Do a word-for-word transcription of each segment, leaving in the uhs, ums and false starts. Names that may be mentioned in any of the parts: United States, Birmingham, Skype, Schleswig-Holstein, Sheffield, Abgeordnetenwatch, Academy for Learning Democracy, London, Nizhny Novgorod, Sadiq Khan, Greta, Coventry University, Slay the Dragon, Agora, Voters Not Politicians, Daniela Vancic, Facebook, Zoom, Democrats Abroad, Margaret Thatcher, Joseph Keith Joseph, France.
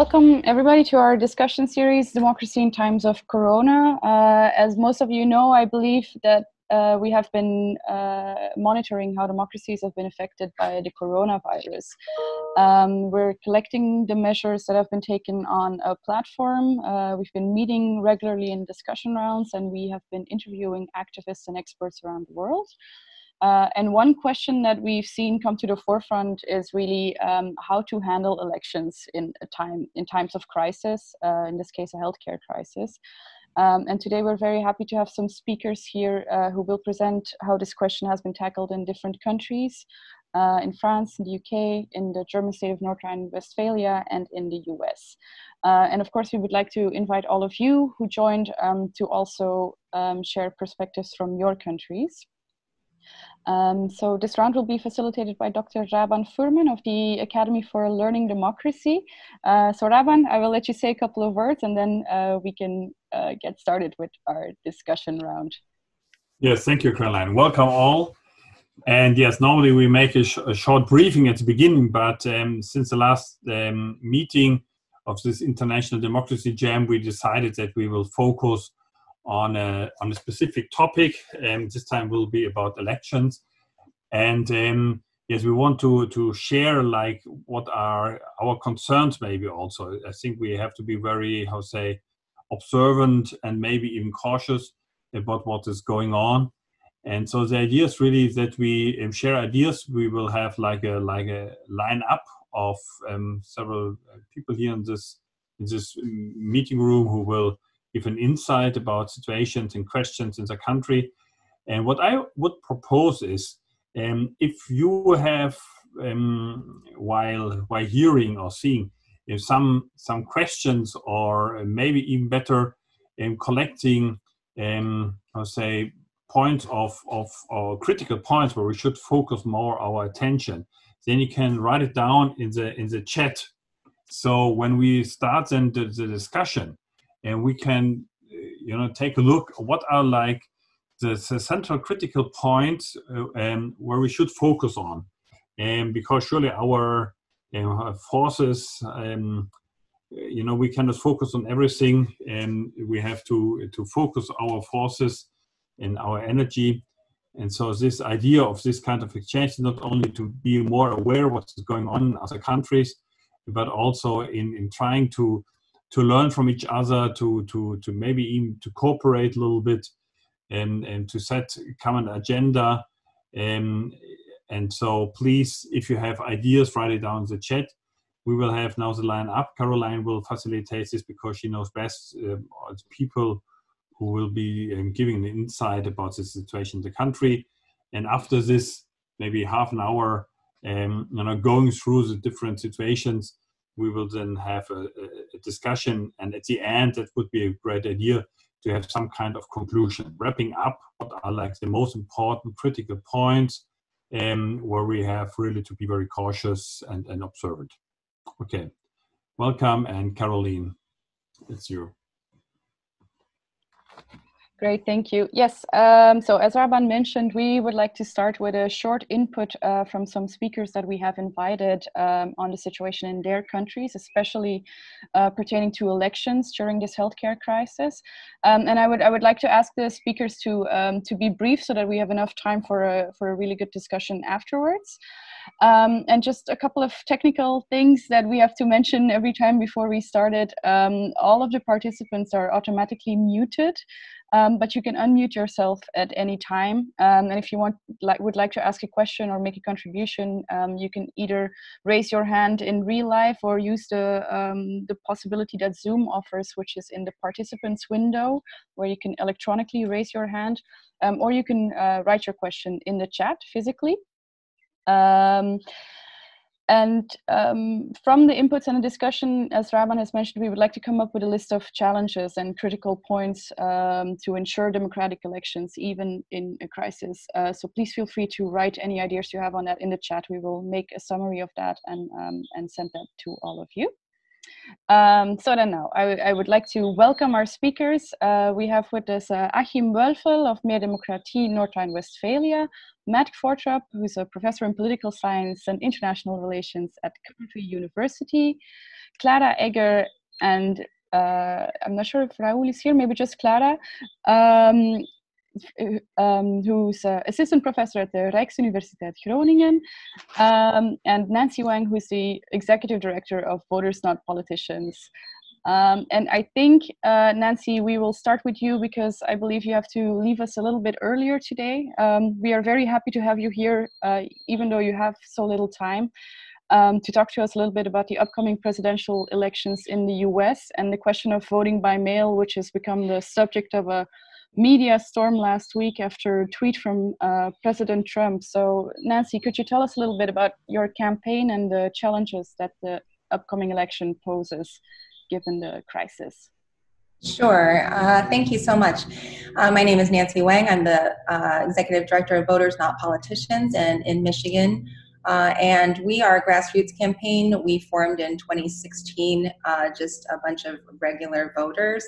Welcome everybody to our discussion series, Democracy in Times of Corona. Uh, as most of you know, I believe that uh, we have been uh, monitoring how democracies have been affected by the coronavirus. Um, we're collecting the measures that have been taken on a platform. Uh, we've been meeting regularly in discussion rounds, and we have been interviewing activists and experts around the world. Uh, and one question that we've seen come to the forefront is really um, how to handle elections in a time in times of crisis, uh, in this case a healthcare crisis. Um, and today we're very happy to have some speakers here uh, who will present how this question has been tackled in different countries, uh, in France, in the U K, in the German state of North Rhine-Westphalia, and in the U S. Uh, and of course, we would like to invite all of you who joined um, to also um, share perspectives from your countries. Um, so this round will be facilitated by Doctor Raban Fuhrmann of the Academy for Learning Democracy. Uh, so Raban, I will let you say a couple of words and then uh, we can uh, get started with our discussion round. Yes, thank you, Caroline. Welcome all. And yes, normally we make a, sh a short briefing at the beginning, but um, since the last um, meeting of this International Democracy Jam, we decided that we will focus on a, on a specific topic, and um, this time will be about elections. And um, yes, we want to, to share like what are our concerns maybe also. I think we have to be very, how say, observant and maybe even cautious about what is going on. And so the idea is really that we um, share ideas. We will have like a, like a lineup of um, several people here in this, in this meeting room who will give an insight about situations and questions in the country. And what I would propose is, um, if you have, um, while while hearing or seeing, if some some questions, or maybe even better, um, collecting, um, I'll say, points of of or critical points where we should focus more our attention, then you can write it down in the in the chat. So when we start then the, the discussion, and we can, you know, take a look at what are like the, the central critical points uh, um, where we should focus on, and um, because surely our um, forces, um, you know, we cannot focus on everything, and we have to to focus our forces and our energy. And so this idea of this kind of exchange is not only to be more aware of what's going on in other countries, but also in in trying to. to learn from each other, to, to, to maybe even to cooperate a little bit, and, and to set a common agenda. Um, and so please, if you have ideas, write it down in the chat. We will have now the line up. Caroline will facilitate this because she knows best uh, the people who will be um, giving an insight about the situation in the country. And after this, maybe half an hour, um, you know, going through the different situations, we will then have a, a discussion, and at the end, that would be a great idea to have some kind of conclusion, wrapping up what are like the most important critical points, um, where we have really to be very cautious and, and observant. Okay, welcome, and Caroline, it's you. Great, thank you. Yes, um, so as Raban mentioned, we would like to start with a short input uh, from some speakers that we have invited um, on the situation in their countries, especially uh, pertaining to elections during this healthcare crisis. Um, and I would I would like to ask the speakers to um, to be brief so that we have enough time for a for a really good discussion afterwards. Um, and just a couple of technical things that we have to mention every time before we started. Um, all of the participants are automatically muted. Um, but you can unmute yourself at any time. Um, and if you want, like, would like to ask a question or make a contribution, um, you can either raise your hand in real life or use the, um, the possibility that Zoom offers, which is in the participants window, where you can electronically raise your hand, um, or you can uh, write your question in the chat physically. Um, And um, from the inputs and the discussion, as Raban has mentioned, we would like to come up with a list of challenges and critical points um, to ensure democratic elections, even in a crisis. Uh, so please feel free to write any ideas you have on that in the chat. We will make a summary of that and, um, and send that to all of you. Um, so then now, I, I would like to welcome our speakers. Uh, we have with us uh, Achim Wölfel of Mehr Demokratie North Rhine-Westphalia, Matt Qvortrup, who's a professor in political science and international relations at Coventry University, Clara Egger, and uh, I'm not sure if Raoul is here, maybe just Clara, um, um, who's an assistant professor at the Rijksuniversiteit Groningen, um, and Nancy Wang, who's the executive director of Voters Not Politicians. Um, and I think, uh, Nancy, we will start with you because I believe you have to leave us a little bit earlier today. Um, we are very happy to have you here, uh, even though you have so little time, um, to talk to us a little bit about the upcoming presidential elections in the U S and the question of voting by mail, which has become the subject of a media storm last week after a tweet from uh, President Trump. So, Nancy, could you tell us a little bit about your campaign and the challenges that the upcoming election poses, given the crisis? Sure. Uh, thank you so much. Uh, my name is Nancy Wang. I'm the uh, Executive Director of Voters Not Politicians and in Michigan. Uh, and we are a grassroots campaign. We formed in twenty sixteen, uh, just a bunch of regular voters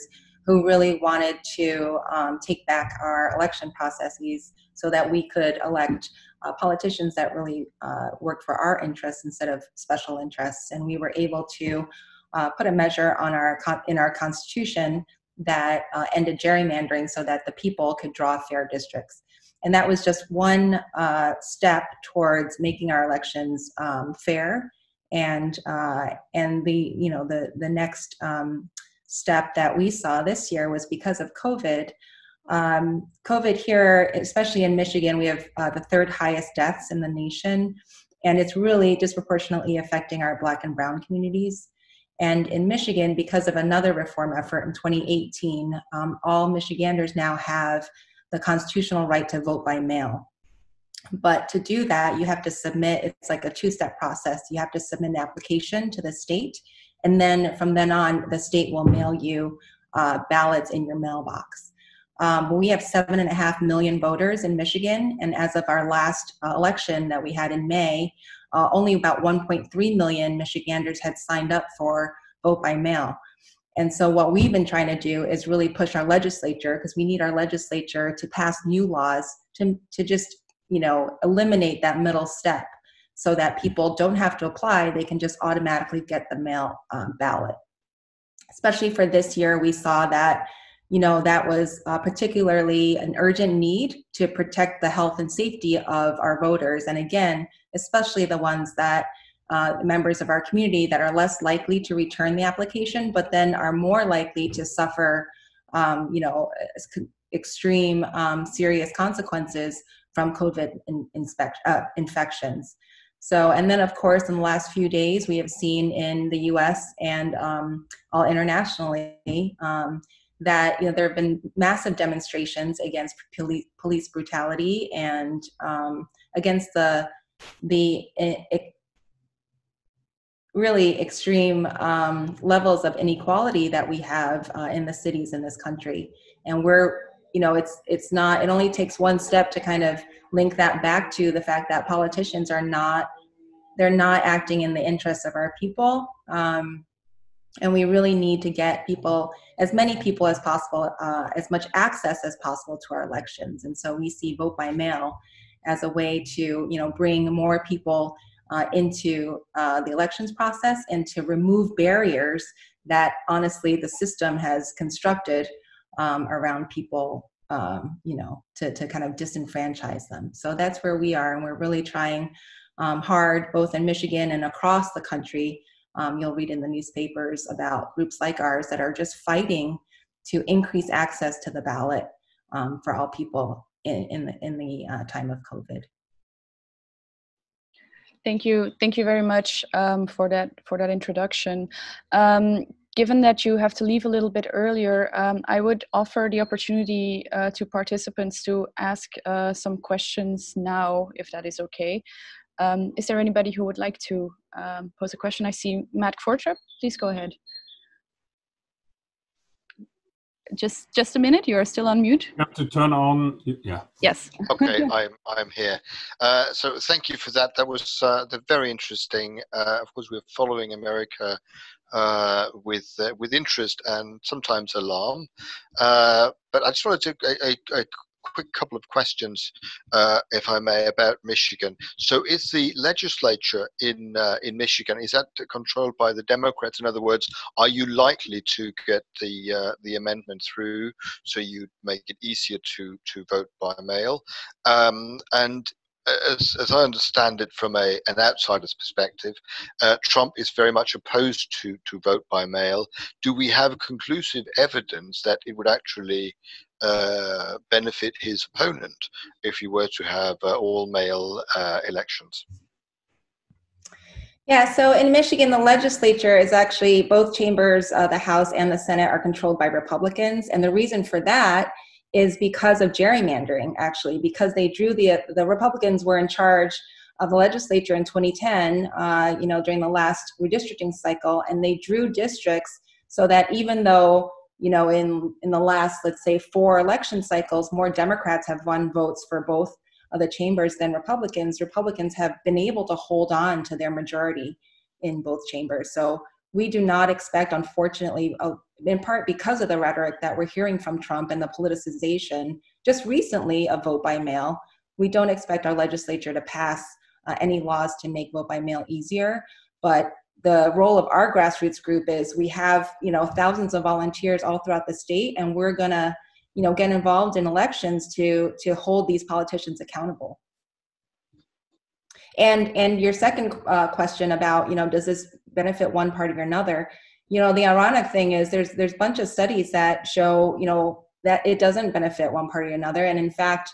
who really wanted to um, take back our election processes so that we could elect uh, politicians that really uh, work for our interests instead of special interests. And we were able to Uh, put a measure on our in our constitution that uh, ended gerrymandering so that the people could draw fair districts. And that was just one uh, step towards making our elections um, fair. And uh, and the you know the the next um, step that we saw this year was because of COVID. Um, COVID here, especially in Michigan, we have uh, the third highest deaths in the nation, and it's really disproportionately affecting our Black and Brown communities. And in Michigan, because of another reform effort in twenty eighteen, um, all Michiganders now have the constitutional right to vote by mail. But to do that, you have to submit, it's like a two-step process. You have to submit an application to the state, and then from then on, the state will mail you uh, ballots in your mailbox. Um, we have seven and a half million voters in Michigan, and as of our last uh, election that we had in May, Uh, only about one point three million Michiganders had signed up for vote by mail. And so what we've been trying to do is really push our legislature, because we need our legislature to pass new laws to, to just, you know, eliminate that middle step so that people don't have to apply. They can just automatically get the mail um, ballot. Especially for this year, we saw that, you know, that was uh, particularly an urgent need to protect the health and safety of our voters. And again, especially the ones that uh, members of our community that are less likely to return the application, but then are more likely to suffer, um, you know, extreme um, serious consequences from COVID in, inspect, uh, infections. So, and then of course, in the last few days, we have seen in the U S and um, all internationally, um, that you know there have been massive demonstrations against police police brutality and um, against the the it, really extreme um, levels of inequality that we have uh, in the cities in this country. And we're you know it's it's not it only takes one step to kind of link that back to the fact that politicians are not they're not acting in the interests of our people. Um, And we really need to get people, as many people as possible, uh, as much access as possible to our elections. And so we see vote by mail as a way to, you know, bring more people uh, into uh, the elections process and to remove barriers that honestly the system has constructed um, around people, um, you know, to, to kind of disenfranchise them. So that's where we are. And we're really trying um, hard, both in Michigan and across the country. Um, you'll read in the newspapers about groups like ours that are just fighting to increase access to the ballot um, for all people in, in the, in the uh, time of COVID. Thank you. Thank you very much um, for that, for that introduction. Um, Given that you have to leave a little bit earlier, um, I would offer the opportunity uh, to participants to ask uh, some questions now, if that is okay. Um, is there anybody who would like to um, pose a question? I see Matt Qvortrup, please go ahead. Just just a minute, you're still on mute. You have to turn on, yeah. Yes. Okay, I'm, I'm here. Uh, so thank you for that. That was uh, the very interesting. Uh, of course, we're following America uh, with uh, with interest and sometimes alarm. Uh, but I just wanted to a, a, a quick couple of questions, uh, if I may, about Michigan. So, is the legislature in uh, in Michigan, is that controlled by the Democrats? In other words, are you likely to get the uh, the amendment through, so you make it easier to to vote by mail? Um, and As, as I understand it from a, an outsider's perspective, uh, Trump is very much opposed to, to vote by mail. Do we have conclusive evidence that it would actually uh, benefit his opponent if you were to have uh, all-mail uh, elections? Yeah, so in Michigan, the legislature is actually, both chambers, uh, the House and the Senate, are controlled by Republicans, and the reason for that is because of gerrymandering, actually, because they drew the, the Republicans were in charge of the legislature in twenty ten, uh, you know, during the last redistricting cycle, and they drew districts so that even though, you know, in, in the last, let's say, four election cycles, more Democrats have won votes for both of the chambers than Republicans, Republicans have been able to hold on to their majority in both chambers. So we do not expect, unfortunately, a, in part because of the rhetoric that we're hearing from Trump and the politicization just recently of vote by mail, we don't expect our legislature to pass uh, any laws to make vote by mail easier. But the role of our grassroots group is we have, you know, thousands of volunteers all throughout the state, and we're gonna, you know, get involved in elections to to hold these politicians accountable. And and your second uh, question about, you know, does this benefit one party or another? You know, the ironic thing is there's there's a bunch of studies that show, you know, that it doesn't benefit one party or another. And in fact,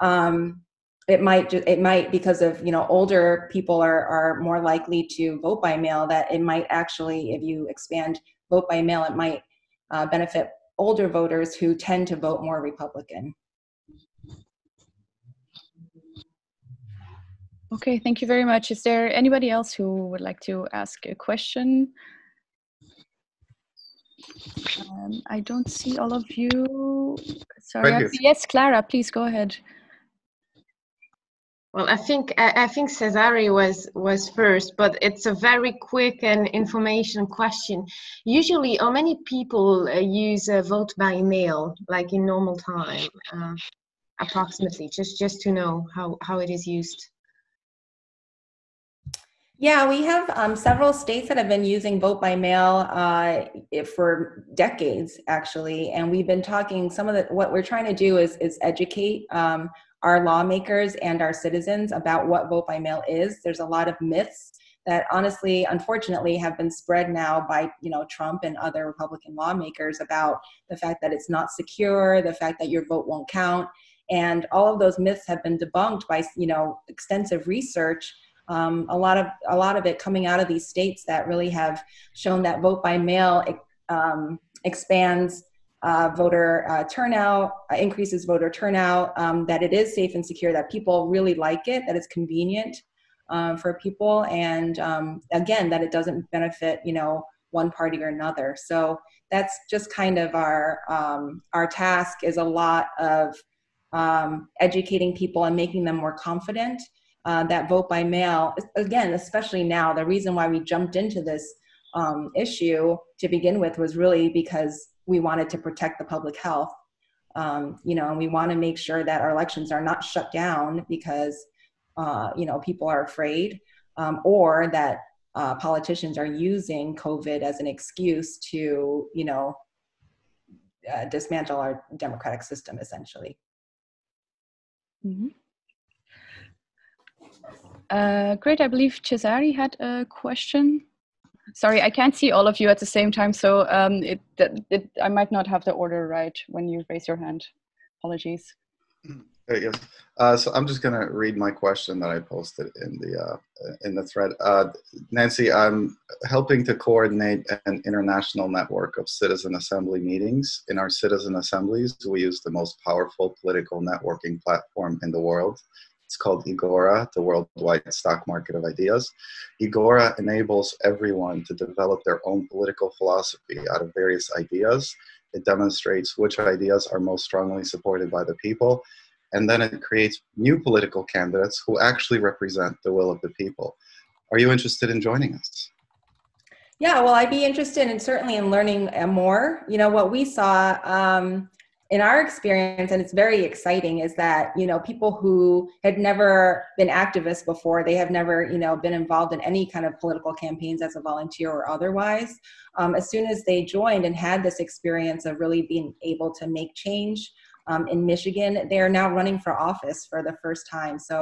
um, it might it might because of, you know, older people are, are more likely to vote by mail, that it might actually, if you expand vote by mail, it might uh, benefit older voters who tend to vote more Republican. Okay, thank you very much. Is there anybody else who would like to ask a question? Um, I don't see all of you. Sorry. You. Yes, Clara, please go ahead. Well, I think I, I think Cesare was was first, but it's a very quick and information question. Usually, how many people uh, use uh, vote by mail, like in normal time, uh, approximately? Just just to know how how it is used. Yeah, we have um, several states that have been using vote by mail uh, for decades, actually. And we've been talking, some of the, what we're trying to do is, is educate um, our lawmakers and our citizens about what vote by mail is. There's a lot of myths that honestly, unfortunately, have been spread now by, you know, Trump and other Republican lawmakers about the fact that it's not secure, the fact that your vote won't count. And all of those myths have been debunked by, you know, extensive research. Um, a lot of a lot of it coming out of these states that really have shown that vote by mail um, expands uh, voter uh, turnout, uh, increases voter turnout, um, that it is safe and secure, that people really like it, that it's convenient um, for people, and um, again, that it doesn't benefit, you know, one party or another. So that's just kind of our um, our task, is a lot of um, educating people and making them more confident. Uh, that vote by mail, again, especially now, the reason why we jumped into this um, issue to begin with was really because we wanted to protect the public health, um, you know, and we want to make sure that our elections are not shut down because, uh, you know, people are afraid, um, or that uh, politicians are using COVID as an excuse to, you know, uh, dismantle our democratic system, essentially. Mm-hmm. Uh, great, I believe Cesare had a question. Sorry, I can't see all of you at the same time, so um, it, it, I might not have the order right when you raise your hand. Apologies. There you go. Uh, so I'm just going to read my question that I posted in the, uh, in the thread. Uh, Nancy, I'm helping to coordinate an international network of citizen assembly meetings. In our citizen assemblies, we use the most powerful political networking platform in the world. It's called Agora, the worldwide stock market of ideas. Agora enables everyone to develop their own political philosophy out of various ideas. It demonstrates which ideas are most strongly supported by the people. And then it creates new political candidates who actually represent the will of the people. Are you interested in joining us? Yeah, well, I'd be interested in certainly in learning more. You know, what we saw um, in our experience, and it's very exciting, is that, you know, people who had never been activists before, they have never, you know, been involved in any kind of political campaigns as a volunteer or otherwise, um, as soon as they joined and had this experience of really being able to make change, Um, in Michigan, they are now running for office for the first time. So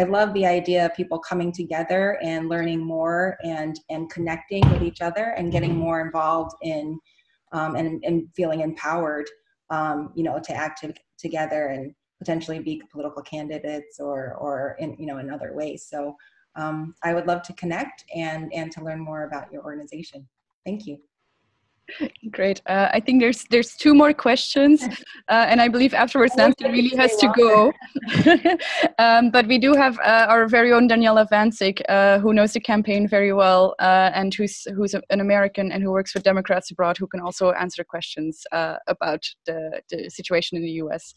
I love the idea of people coming together and learning more and, and connecting with each other and getting more involved in um, and, and feeling empowered, um, you know, to act to, together and potentially be political candidates or, or in, you know, in other ways. So um, I would love to connect and, and to learn more about your organization. Thank you. Great. Uh, I think there's there's two more questions, uh, and I believe afterwards Nancy really has to go. um, but we do have uh, our very own Daniela Vancic, uh, who knows the campaign very well, uh, and who's who's an American and who works for Democrats Abroad, who can also answer questions uh, about the, the situation in the U S.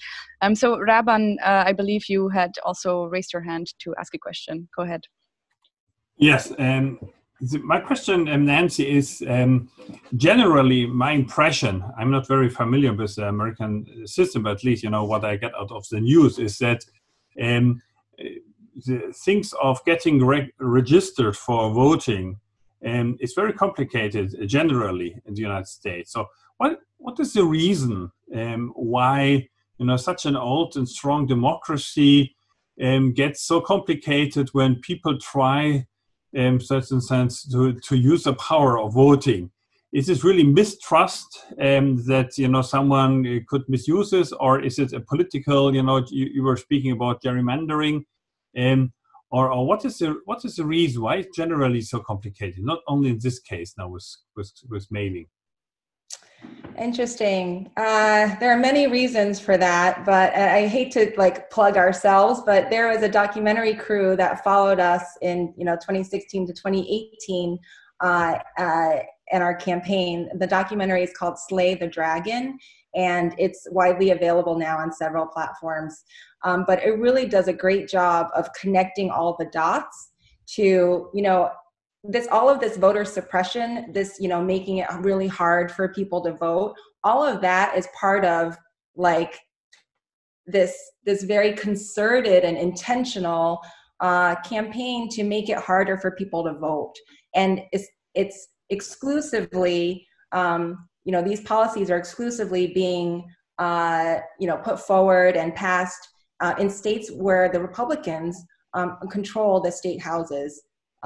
Um, so Raban, uh, I believe you had also raised your hand to ask a question. Go ahead. Yes. Um... My question, um, Nancy, is um, generally my impression, I'm not very familiar with the American system, but at least, you know, what I get out of the news is that um, the things of getting re registered for voting um, is very complicated generally in the United States. So what what is the reason um, why, you know, such an old and strong democracy um, gets so complicated when people try in um, certain sense, to, to use the power of voting? Is this really mistrust um, that, you know, someone could misuse this, or is it a political, you know, you, you were speaking about gerrymandering, um, or, or what is the, what is the reason why it's generally so complicated, not only in this case now with, with, with mailing? Interesting. Uh, there are many reasons for that, but I hate to like plug ourselves, but there was a documentary crew that followed us in, you know, twenty sixteen to twenty eighteen uh, uh, and our campaign. The documentary is called Slay the Dragon, and it's widely available now on several platforms. Um, but it really does a great job of connecting all the dots to, you know, this, all of this voter suppression, this, you know, making it really hard for people to vote, all of that is part of like this, this very concerted and intentional uh, campaign to make it harder for people to vote. And it's, it's exclusively, um, you know, these policies are exclusively being, uh, you know, put forward and passed uh, in states where the Republicans um, control the state houses.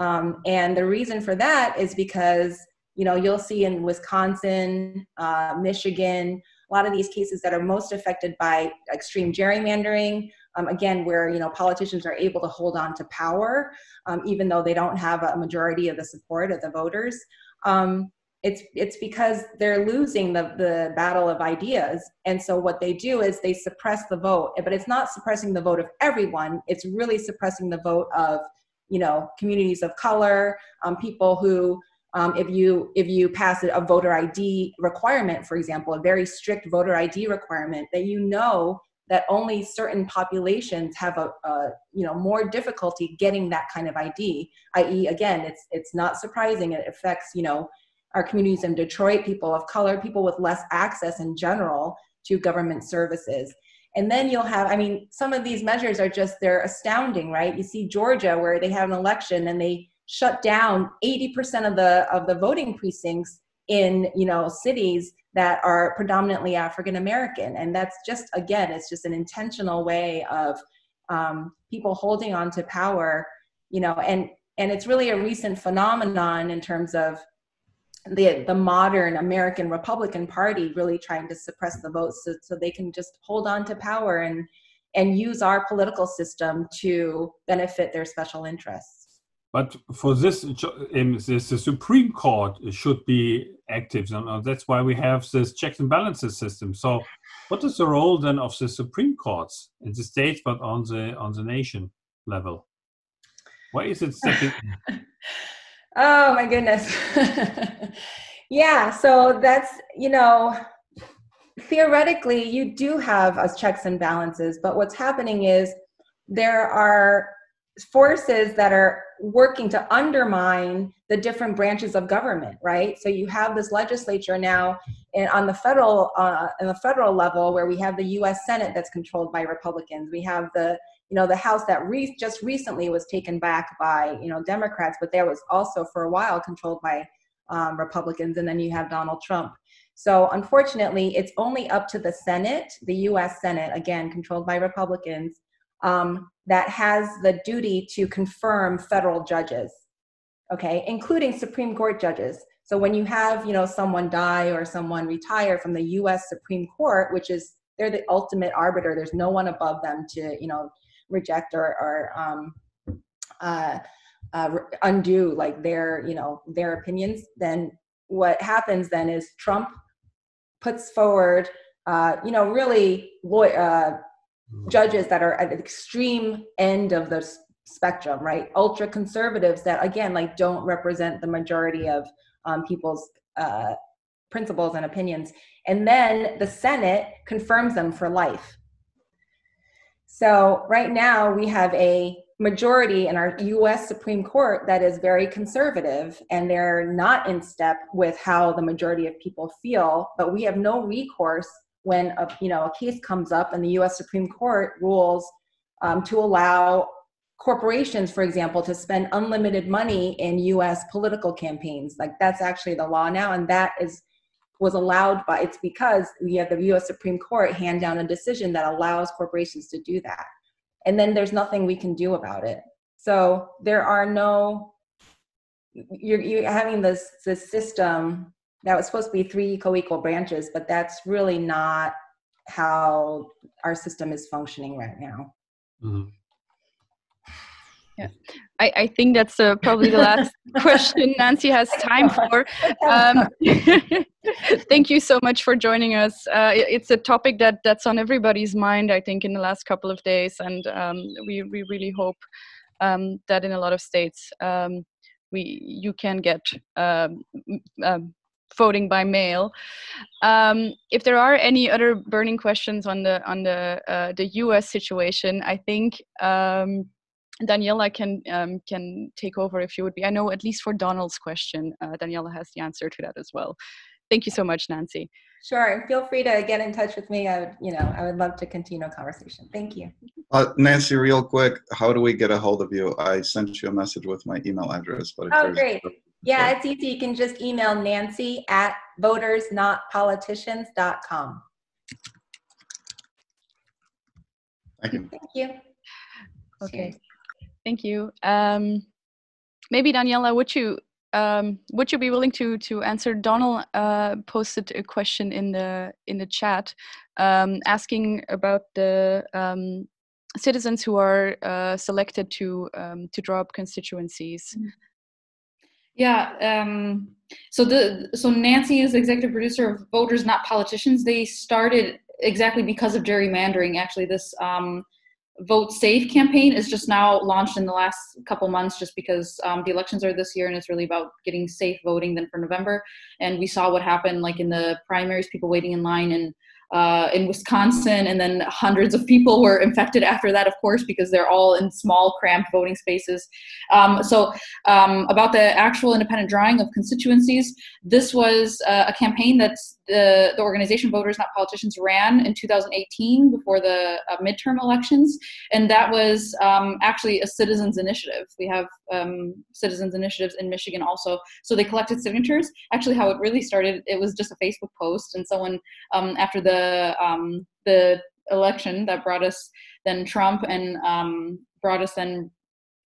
Um, and the reason for that is because, you know, you'll see in Wisconsin, uh, Michigan, a lot of these cases that are most affected by extreme gerrymandering, um, again, where, you know, politicians are able to hold on to power, um, even though they don't have a majority of the support of the voters. Um, it's, it's because they're losing the, the battle of ideas. And so what they do is they suppress the vote, but it's not suppressing the vote of everyone. It's really suppressing the vote of, you know, communities of color, um, people who, um, if you if you pass a voter I D requirement, for example, a very strict voter I D requirement, that you know that only certain populations have a, a you know, more difficulty getting that kind of I D. that is, again, it's it's not surprising. It affects, you know, our communities in Detroit, people of color, people with less access in general to government services. And then you'll have, I mean, some of these measures are just, they're astounding, right? You see Georgia, where they have an election and they shut down eighty percent of the of the voting precincts in, you know, cities that are predominantly African-American. And that's just, again, it's just an intentional way of um, people holding on to power, you know, and, and it's really a recent phenomenon in terms of The, the modern American Republican Party really trying to suppress the votes so, so they can just hold on to power and, and use our political system to benefit their special interests. But for this, um, this the Supreme Court should be active. And that's why we have this checks and balances system. So what is the role then of the Supreme Courts in the states, but on the, on the nation level? Why is it stepping in? Oh my goodness. Yeah, so that's, you know, theoretically you do have us checks and balances, but what's happening is there are forces that are working to undermine the different branches of government, right? So you have this legislature now, and on the federal, uh, on the federal level, where we have the U S Senate that's controlled by Republicans. We have the, you know, the House that re just recently was taken back by, you know, Democrats, but that was also for a while controlled by um, Republicans. And then you have Donald Trump. So unfortunately, it's only up to the Senate, the U S Senate, again, controlled by Republicans, um, that has the duty to confirm federal judges, okay, including Supreme Court judges. So when you have, you know, someone die or someone retire from the U S Supreme Court, which is, they're the ultimate arbiter, there's no one above them to, you know, reject or, or um, uh, uh, undo like their, you know, their opinions, then what happens then is Trump puts forward, uh, you know, really law uh, judges that are at the extreme end of the spectrum, right? Ultra conservatives that, again, like don't represent the majority of um, people's uh, principles and opinions. And then the Senate confirms them for life. So right now we have a majority in our U S Supreme Court that is very conservative, and they're not in step with how the majority of people feel, but we have no recourse when a, you know, a case comes up and the U S Supreme Court rules um, to allow corporations, for example, to spend unlimited money in U S political campaigns. Like, that's actually the law now, and that is was allowed by, it's because we have the U S Supreme Court hand down a decision that allows corporations to do that. And then there's nothing we can do about it. So there are no, you're, you're having this, this system that was supposed to be three co-equal branches, but that's really not how our system is functioning right now. Mm-hmm. Yeah, I, I think that's uh, probably the last question Nancy has time for. Um, thank you so much for joining us. Uh, it, it's a topic that, that's on everybody's mind, I think, in the last couple of days. And um, we, we really hope um, that in a lot of states, um, we, you can get um, um, voting by mail. Um, if there are any other burning questions on the, on the, uh, the U S situation, I think... Um, Daniela can um, can take over if you would be. I know at least for Donald's question, uh, Daniela has the answer to that as well. Thank you so much, Nancy. Sure, feel free to get in touch with me. I would, you know, I would love to continue a conversation. Thank you. Uh, Nancy, real quick, how do we get a hold of you? I sent you a message with my email address. But oh, great. Yeah, it's easy. You can just email Nancy at voters not politicians dot com. Thank you. Thank you. Okay. Thank you. Um, maybe Daniela, would you um, would you be willing to to answer? Donald uh, posted a question in the in the chat, um, asking about the um, citizens who are uh, selected to um, to draw up constituencies. Yeah. Um, so the so Nancy is the executive producer of Voters Not Politicians. They started exactly because of gerrymandering. Actually, this. Um, Vote Safe campaign is just now launched in the last couple months, just because um, the elections are this year, and it's really about getting safe voting then for November. And we saw what happened, like in the primaries, people waiting in line in uh, in Wisconsin, and then hundreds of people were infected after that, of course, because they're all in small, cramped voting spaces. Um, so um, about the actual independent drawing of constituencies, this was uh, a campaign that's The, the organization Voters Not Politicians ran in two thousand eighteen before the uh, midterm elections, and that was um, actually a citizens initiative. We have um, citizens initiatives in Michigan also. So they collected signatures. Actually, how it really started, it was just a Facebook post, and someone um, after the um, the election that brought us then Trump and um, brought us then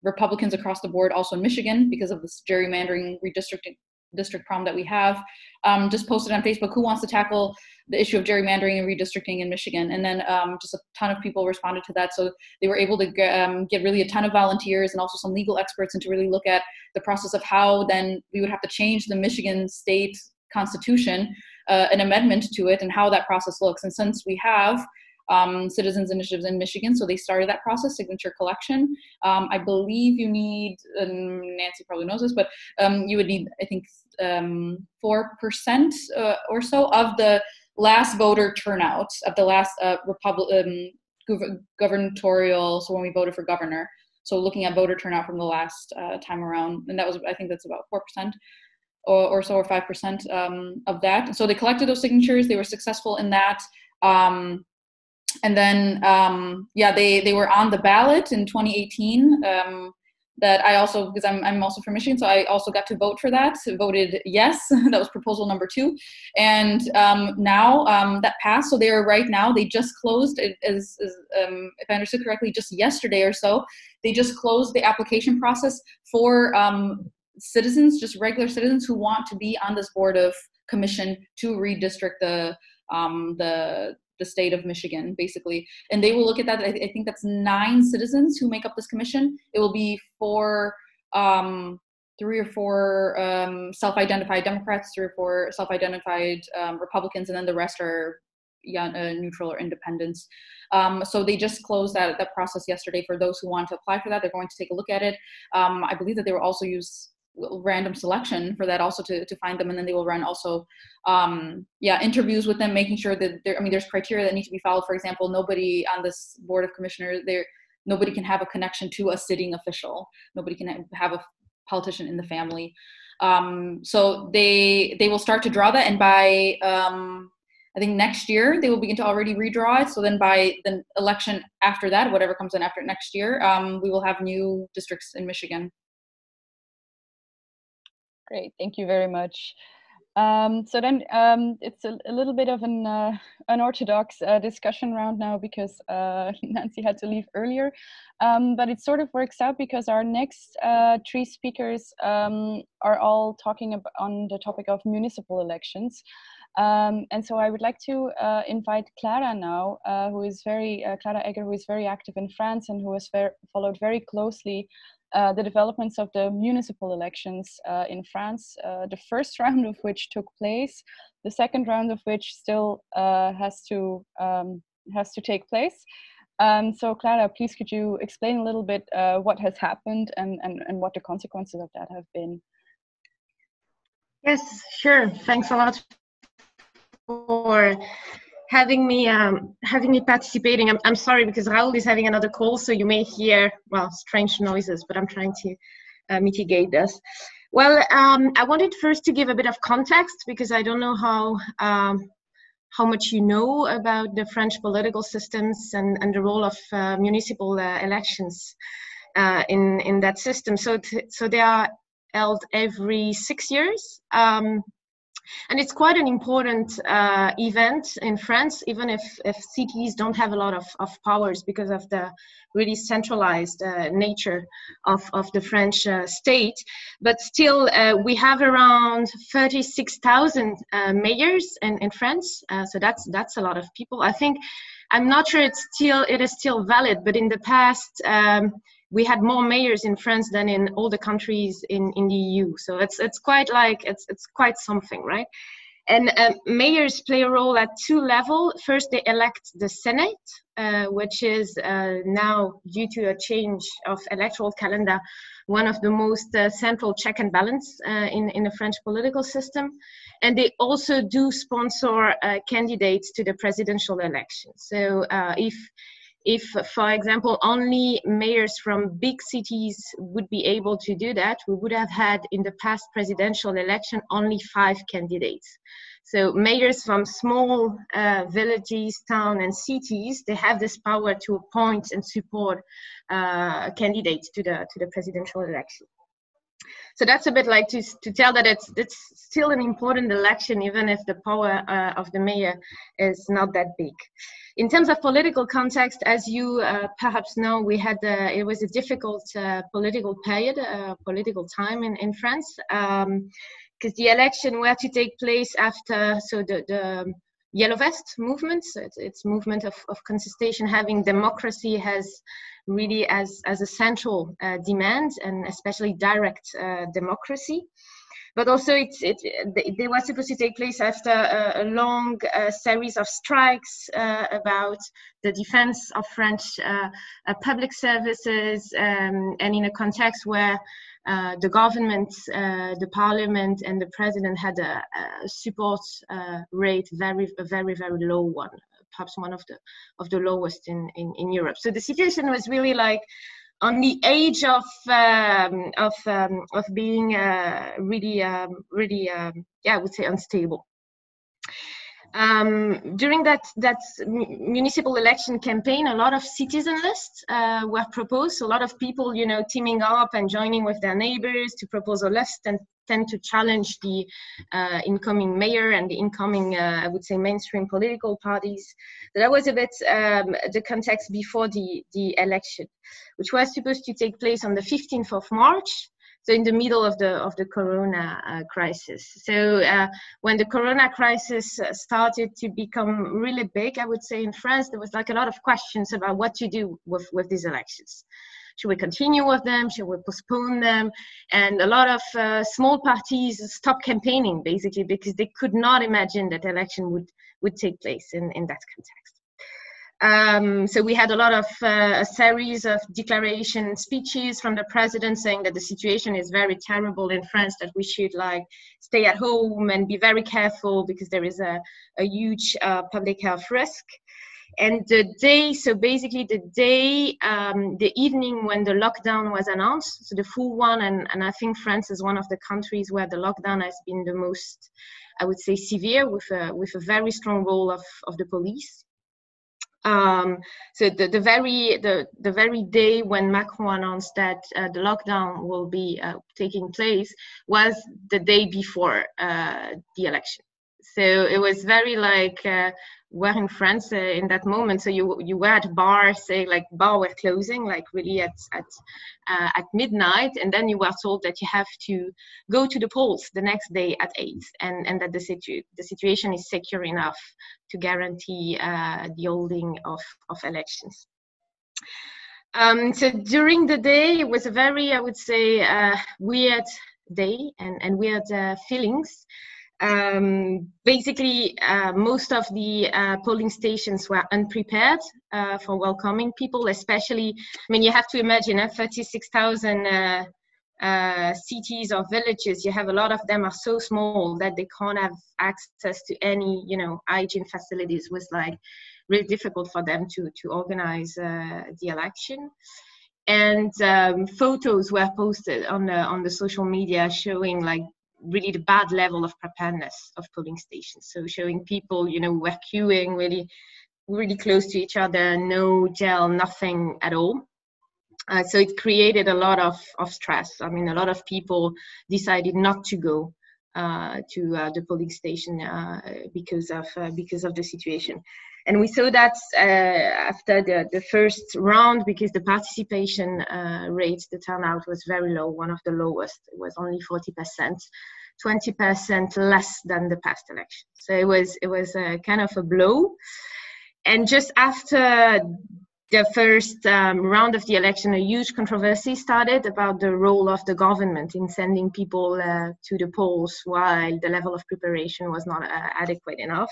Republicans across the board, also in Michigan, because of this gerrymandering redistricting district problem that we have, um, just posted on Facebook, who wants to tackle the issue of gerrymandering and redistricting in Michigan? And then um, just a ton of people responded to that. So they were able to um, get really a ton of volunteers and also some legal experts, and to really look at the process of how then we would have to change the Michigan state constitution, uh, an amendment to it, and how that process looks. And since we have um, citizens initiatives in Michigan, so they started that process, signature collection. Um, I believe you need, um, Nancy probably knows this, but um, you would need, I think, um, four percent uh, or so of the last voter turnout of the last uh, Republican um, gubernatorial, so when we voted for governor. So looking at voter turnout from the last uh, time around, and that was, I think that's about four percent or, or so, or five percent um, of that. So they collected those signatures, they were successful in that. Um, and then, um, yeah, they, they were on the ballot in twenty eighteen. Um, that I also, because I'm, I'm also from Michigan, so I also got to vote for that, so voted yes, that was proposal number two. And um, now um, that passed, so they are right now, they just closed, it is, is, um, if I understood correctly, just yesterday or so, they just closed the application process for um, citizens, just regular citizens who want to be on this board of commission to redistrict the, um, the, the state of Michigan, basically. And they will look at that. I, th I think that's nine citizens who make up this commission. It will be four, um, three or four um, self-identified Democrats, three or four self-identified um, Republicans, and then the rest are young, uh, neutral or independents. Um, so they just closed that, that process yesterday for those who want to apply for that. They're going to take a look at it. Um, I believe that they will also use random selection for that also to, to find them, and then they will run also um yeah interviews with them, making sure that there, I mean, there's criteria that need to be followed. For example, nobody on this board of commissioners, there nobody can have a connection to a sitting official, nobody can have a politician in the family. Um so they they will start to draw that, and by um I think next year they will begin to already redraw it. So then by the election after that, whatever comes in after next year, um we will have new districts in Michigan. Great, thank you very much. Um, so then um, it's a, a little bit of an uh, unorthodox uh, discussion round now, because uh, Nancy had to leave earlier. Um, but it sort of works out because our next uh, three speakers um, are all talking about on the topic of municipal elections. Um, and so I would like to uh, invite Clara now, uh, who is very, uh, Clara Egger, who is very active in France and who has ver followed very closely Uh, the developments of the municipal elections uh, in France, uh, the first round of which took place, the second round of which still uh, has to um, has to take place. Um, so Clara, please could you explain a little bit uh, what has happened and, and, and what the consequences of that have been? Yes, sure. Thanks a lot for having me, um, having me participating. I'm, I'm sorry because Raoul is having another call, so you may hear, well, strange noises, but I'm trying to uh, mitigate this. Well, um, I wanted first to give a bit of context, because I don't know how, um, how much you know about the French political systems and, and the role of uh, municipal uh, elections uh, in, in that system. So, t so they are held every six years. Um, And it's quite an important uh, event in France, even if, if cities don't have a lot of, of powers because of the really centralized uh, nature of, of the French uh, state. But still, uh, we have around thirty-six thousand uh, mayors in, in France. Uh, so that's, that's a lot of people. I think, I'm not sure it's still, it is still valid, but in the past, um, we had more mayors in France than in all the countries in, in the E U. So it's, it's quite like, it's, it's quite something, right? And uh, mayors play a role at two levels. First, they elect the Senate, uh, which is uh, now, due to a change of electoral calendar, one of the most uh, central check and balance uh, in, in the French political system. And they also do sponsor uh, candidates to the presidential election. So uh, if If, for example, only mayors from big cities would be able to do that, we would have had in the past presidential election only five candidates. So mayors from small uh, villages, towns and cities, they have this power to appoint and support uh, candidates to the, to the presidential election. So that's a bit like to, to tell that it's, it's still an important election, even if the power uh, of the mayor is not that big. In terms of political context, as you uh, perhaps know, we had uh, it was a difficult uh, political period, uh, political time in, in France, because um, the election were to take place after, so the, the Yellow Vest movement, so it's, it's movement of, of contestation, having democracy has really as, as a central uh, demand, and especially direct uh, democracy. But also, it, it, they were supposed to take place after a, a long uh, series of strikes uh, about the defense of French uh, uh, public services, um, and in a context where uh, the government, uh, the parliament, and the president had a, a support uh, rate, very, a very, very low one, perhaps one of the of the lowest in, in, in Europe. So the situation was really like on the age of um, of um, of being uh, really um, really um, yeah, I would say unstable. Um, during that that municipal election campaign, a lot of citizen lists uh, were proposed. A lot of people, you know, teaming up and joining with their neighbors to propose a list and tend to challenge the uh, incoming mayor and the incoming, uh, I would say, mainstream political parties. But that was a bit um, the context before the the election, which was supposed to take place on the fifteenth of March. So in the middle of the of the Corona uh, crisis. So uh, when the Corona crisis started to become really big, I would say in France, there was like a lot of questions about what to do with with these elections. Should we continue with them? Should we postpone them? And a lot of uh, small parties stopped campaigning basically because they could not imagine that election would would take place in in that context. Um, so we had a lot of uh, a series of declaration speeches from the president saying that the situation is very terrible in France, that we should like stay at home and be very careful because there is a, a huge uh, public health risk. And the day, so basically the day, um, the evening when the lockdown was announced, so the full one, and, and I think France is one of the countries where the lockdown has been the most, I would say, severe, with a, with a very strong role of, of the police. Um, so the, the very the, the very day when Macron announced that uh, the lockdown will be uh, taking place was the day before uh, the election. So it was very like uh, we're in France uh, in that moment. So you you were at bar, say like bar were closing, like really at at uh, at midnight, and then you were told that you have to go to the polls the next day at eight, and and that the situ the situation is secure enough to guarantee uh, the holding of of elections. Um, so during the day, it was a very, I would say, uh, weird day and and weird uh, feelings. Um, basically, uh, most of the uh, polling stations were unprepared uh, for welcoming people, especially, I mean, you have to imagine uh, thirty-six thousand uh, uh, cities or villages, you have a lot of them are so small that they can't have access to any, you know, hygiene facilities. It was like really difficult for them to, to organize uh, the election. And um, photos were posted on the, on the social media showing like really the bad level of preparedness of polling stations. So showing people, you know, were queuing really, really close to each other, no gel, nothing at all. Uh, so it created a lot of, of stress. I mean, a lot of people decided not to go uh, to uh, the polling station uh, because of uh, because of the situation. And we saw that uh, after the, the first round, because the participation uh, rate, the turnout was very low, one of the lowest. It was only forty percent, twenty percent less than the past election. So it was, it was a kind of a blow. And just after the first um, round of the election, a huge controversy started about the role of the government in sending people uh, to the polls while the level of preparation was not uh, adequate enough.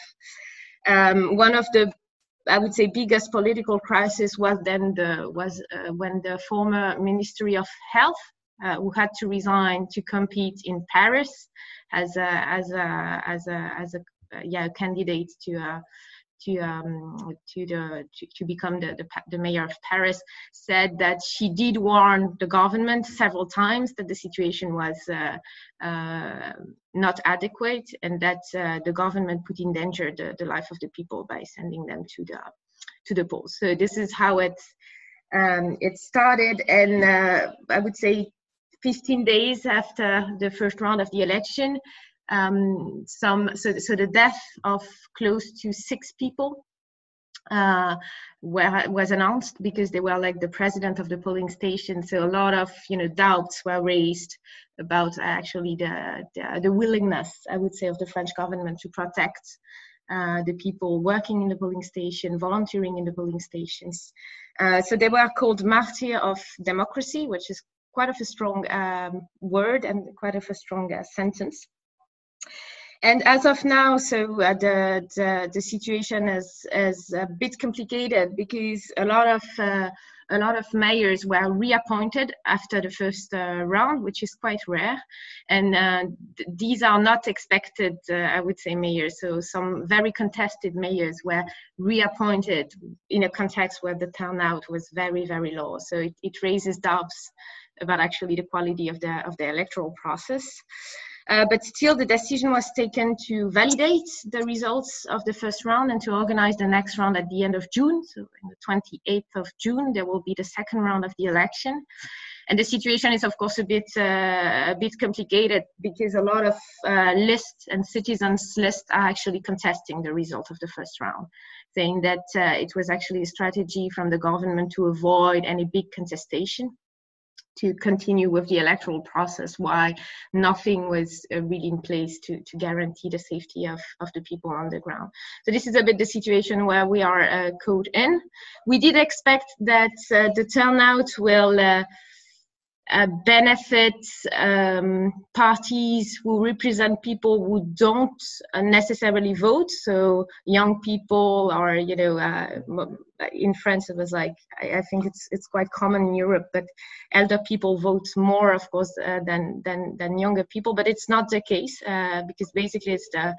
Um, one of the, I would say, biggest political crisis was then the was uh, when the former Ministry of Health, uh, who had to resign to compete in Paris as a as a as a as a uh, yeah candidate to uh, to um, to the to, to become the, the the mayor of Paris, said that she did warn the government several times that the situation was Uh, uh, not adequate, and that uh, the government put in danger the, the life of the people by sending them to the to the polls. So this is how it um, it started, and uh, I would say fifteen days after the first round of the election, um, some so so the death of close to six people uh, were, was announced because they were like the president of the polling station. So a lot of, you know, doubts were raised about actually the, the, the willingness, I would say, of the French government to protect uh, the people working in the polling station, volunteering in the polling stations. Uh, so they were called martyrs of democracy, which is quite of a strong um, word and quite of a strong uh, sentence. And as of now, so uh, the, the the situation is is a bit complicated because a lot of uh, a lot of mayors were reappointed after the first uh, round, which is quite rare. And uh, th these are not expected, uh, I would say, mayors. So some very contested mayors were reappointed in a context where the turnout was very, very low. So it, it raises doubts about actually the quality of the, of the electoral process. Uh, but still, the decision was taken to validate the results of the first round and to organize the next round at the end of June. So on the twenty-eighth of June, there will be the second round of the election. And the situation is, of course, a bit, uh, a bit complicated because a lot of uh, lists and citizens' lists are actually contesting the result of the first round, saying that uh, it was actually a strategy from the government to avoid any big contestation, to continue with the electoral process, why nothing was uh, really in place to, to guarantee the safety of, of the people on the ground. So this is a bit the situation where we are uh, caught in. We did expect that uh, the turnout will uh, uh, benefit um, parties who represent people who don't necessarily vote, so young people or, you know, uh, in France, it was like, I, I think it's it's quite common in Europe, but elder people vote more, of course, uh, than, than, than younger people. But it's not the case, uh, because basically it's the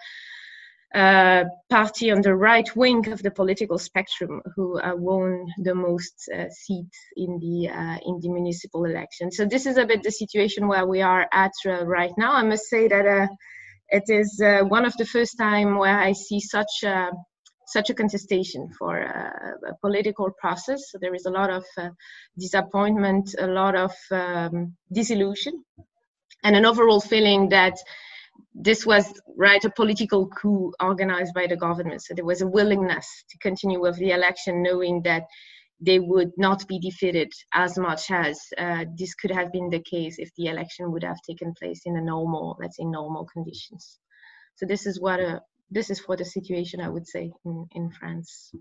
uh, party on the right wing of the political spectrum who uh, won the most uh, seats in the, uh, in the municipal election. So this is a bit the situation where we are at uh, right now. I must say that uh, it is uh, one of the first time where I see such uh, such a contestation for uh, a political process. So there is a lot of uh, disappointment, a lot of um, disillusion, and an overall feeling that this was, right, a political coup organized by the government. So there was a willingness to continue with the election, knowing that they would not be defeated as much as uh, this could have been the case if the election would have taken place in a normal, let's say, normal conditions. So this is what a This is for the situation, I would say, in, in France.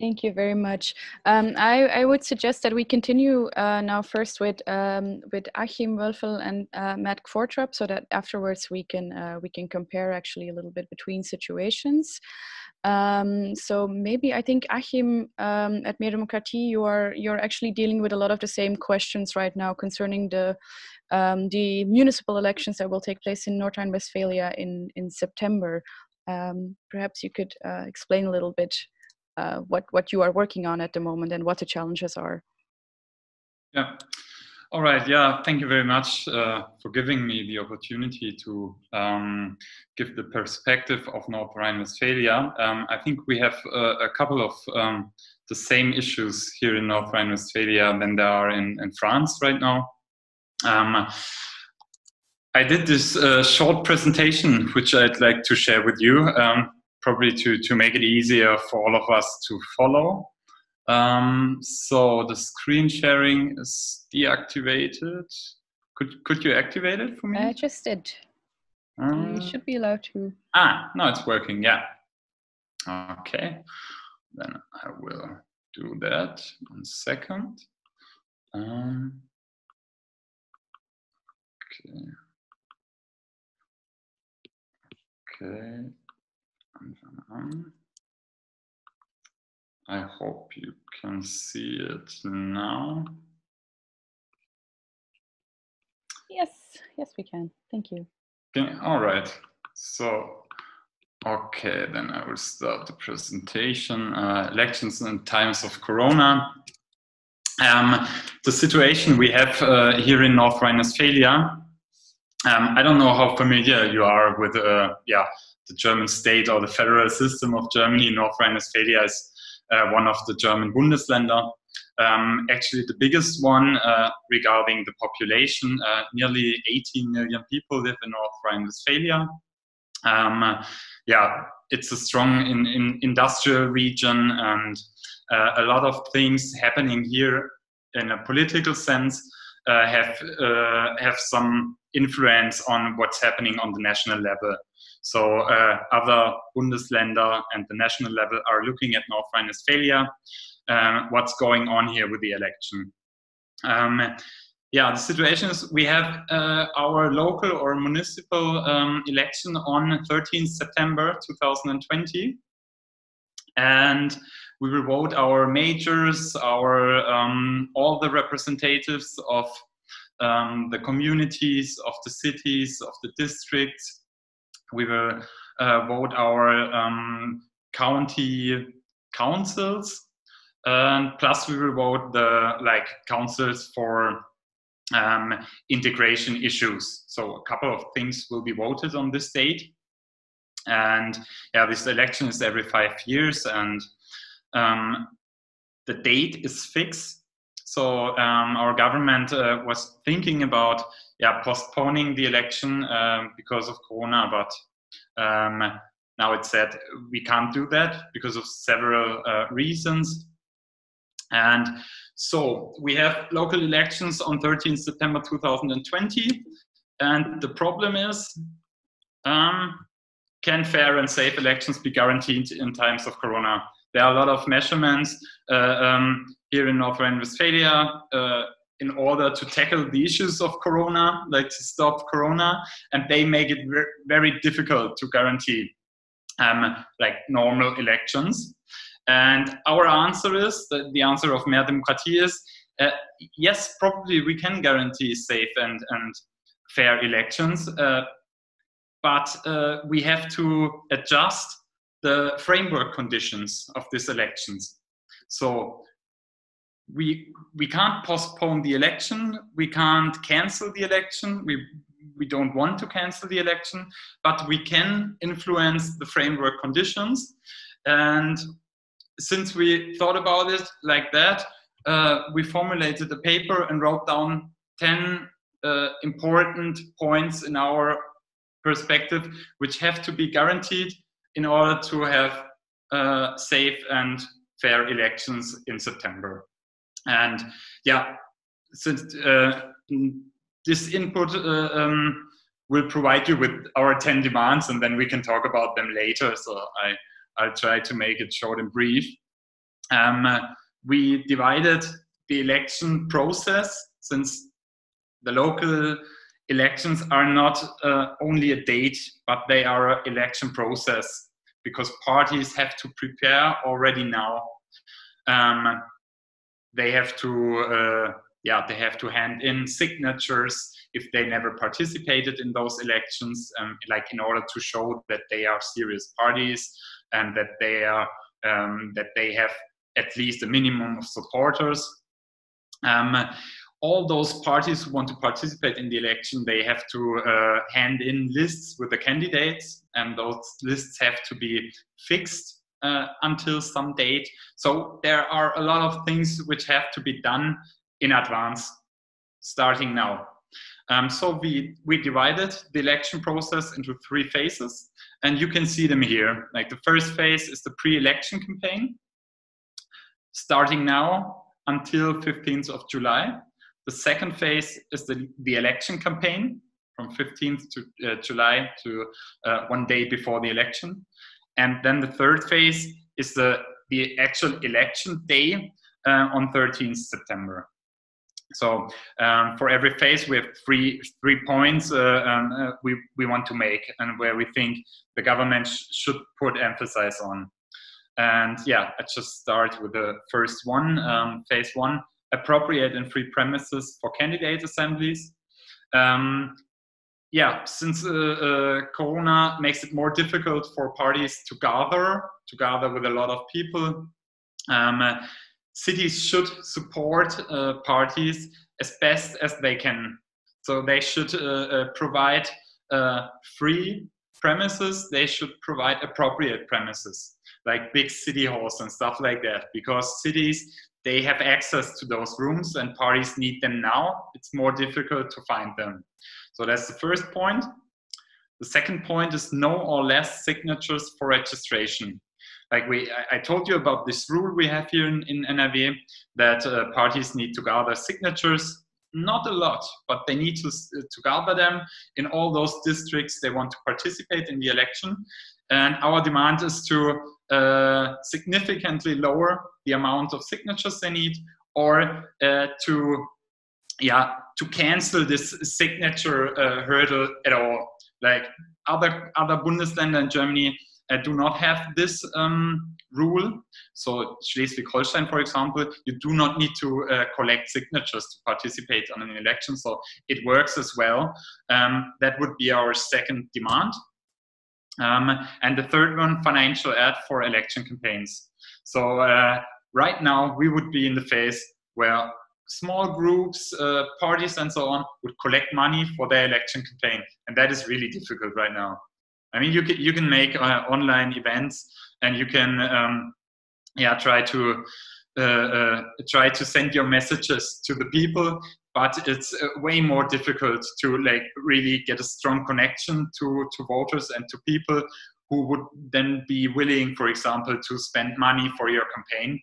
Thank you very much. Um, I, I would suggest that we continue uh, now first with um, with Achim Wölfel and uh, Matt Qvortrup, so that afterwards we can uh, we can compare actually a little bit between situations. Um, so maybe I think Achim, um, at Mehr Demokratie, you are you're actually dealing with a lot of the same questions right now concerning the um, the municipal elections that will take place in North Rhine-Westphalia in in September. Um, perhaps you could uh, explain a little bit. Uh, what, what you are working on at the moment and what the challenges are. Yeah, all right, yeah, thank you very much uh, for giving me the opportunity to um, give the perspective of North Rhine-Westphalia. Um, I think we have uh, a couple of um, the same issues here in North Rhine-Westphalia than there are in, in France right now. Um, I did this uh, short presentation, which I'd like to share with you. Um, probably to, to make it easier for all of us to follow. Um, so the screen sharing is deactivated. Could, could you activate it for me? I just did. Um, you should be allowed to. Ah, no, it's working, yeah. Okay, then I will do that one second. Um, okay. Okay. I hope you can see it now. Yes, yes we can. Thank you. Okay. All right. So, okay, then I will start the presentation. Uh, elections in times of Corona. Um, the situation we have uh, here in North Rhine-Westphalia. Um, I don't know how familiar you are with uh, yeah, the German state or the federal system of Germany. North Rhine-Westphalia is uh, one of the German Bundesländer. Um, actually, the biggest one uh, regarding the population. Uh, nearly eighteen million people live in North Rhine-Westphalia. Um, yeah, it's a strong in, in industrial region, and uh, a lot of things happening here in a political sense uh, have uh, have some influence on what's happening on the national level. So uh, other Bundesländer and the national level are looking at North Rhine-Westphalia, uh, what's going on here with the election. Um, yeah, the situation is we have uh, our local or municipal um, election on thirteenth September two thousand twenty. And we will vote our mayors, our um, all the representatives of um, the communities, of the cities, of the districts. We will uh, vote our um, county councils, and plus we will vote the like councils for um, integration issues. So a couple of things will be voted on this date. And yeah, this election is every five years, and um, the date is fixed. So um, our government uh, was thinking about yeah postponing the election um, because of Corona, but um, now it said we can't do that because of several uh, reasons. And so we have local elections on thirteenth September two thousand twenty, and the problem is. Um, Can fair and safe elections be guaranteed in times of Corona? There are a lot of measurements uh, um, here in North Rhine-Westphalia uh, in order to tackle the issues of Corona, like to stop Corona, and they make it ver very difficult to guarantee um, like normal elections. And our answer is, the, the answer of Mehr Demokratie is, uh, yes, probably we can guarantee safe and, and fair elections, uh, But uh, we have to adjust the framework conditions of these elections. So we we can't postpone the election. We can't cancel the election. We we don't want to cancel the election. But we can influence the framework conditions. And since we thought about it like that, uh, we formulated a paper and wrote down ten uh, important points in our perspective, which have to be guaranteed in order to have uh, safe and fair elections in September. And yeah, since uh, this input uh, um, will provide you with our ten demands, and then we can talk about them later. So I, I'll try to make it short and brief. Um, we divided the election process, since the local elections are not uh, only a date, but they are an election process, because parties have to prepare already now. Um, they have to, uh, yeah, they have to hand in signatures if they never participated in those elections, um, like in order to show that they are serious parties and that they are um, that they have at least a minimum of supporters. Um, All those parties who want to participate in the election, they have to uh, hand in lists with the candidates, and those lists have to be fixed uh, until some date. So there are a lot of things which have to be done in advance, starting now. Um, so we, we divided the election process into three phases, and you can see them here. Like the first phase is the pre-election campaign, starting now until fifteenth of July. The second phase is the, the election campaign, from fifteenth to, uh, July to uh, one day before the election. And then the third phase is the, the actual election day uh, on thirteenth September. So um, for every phase, we have three, three points uh, um, uh, we, we want to make, and where we think the government sh should put emphasis on. And yeah, let's just start with the first one, um, phase one. Appropriate and free premises for candidate assemblies. Um, yeah, since uh, uh, Corona makes it more difficult for parties to gather, to gather with a lot of people, um, uh, cities should support uh, parties as best as they can. So they should uh, uh, provide uh, free premises, they should provide appropriate premises, like big city halls and stuff like that, because cities, they have access to those rooms, and parties need them now. It's more difficult to find them. So that's the first point. The second point is no or less signatures for registration. Like we, I, I told you about this rule we have here in, in N R W, that uh, parties need to gather signatures. Not a lot, but they need to, to gather them in all those districts they want to participate in the election. And our demand is to uh, significantly lower the amount of signatures they need, or uh, to, yeah, to cancel this signature uh, hurdle at all. Like other other Bundesländer in Germany uh, do not have this um, rule. So Schleswig-Holstein, for example, you do not need to uh, collect signatures to participate on an election. So it works as well. Um, that would be our second demand. Um, and the third one, financial aid for election campaigns. So uh, right now we would be in the phase where small groups, uh, parties and so on would collect money for their election campaign. And that is really difficult right now. I mean, you can, you can make uh, online events and you can um, yeah, try to, uh, uh, try to send your messages to the people, but it's uh, way more difficult to like really get a strong connection to, to voters and to people who would then be willing, for example, to spend money for your campaign.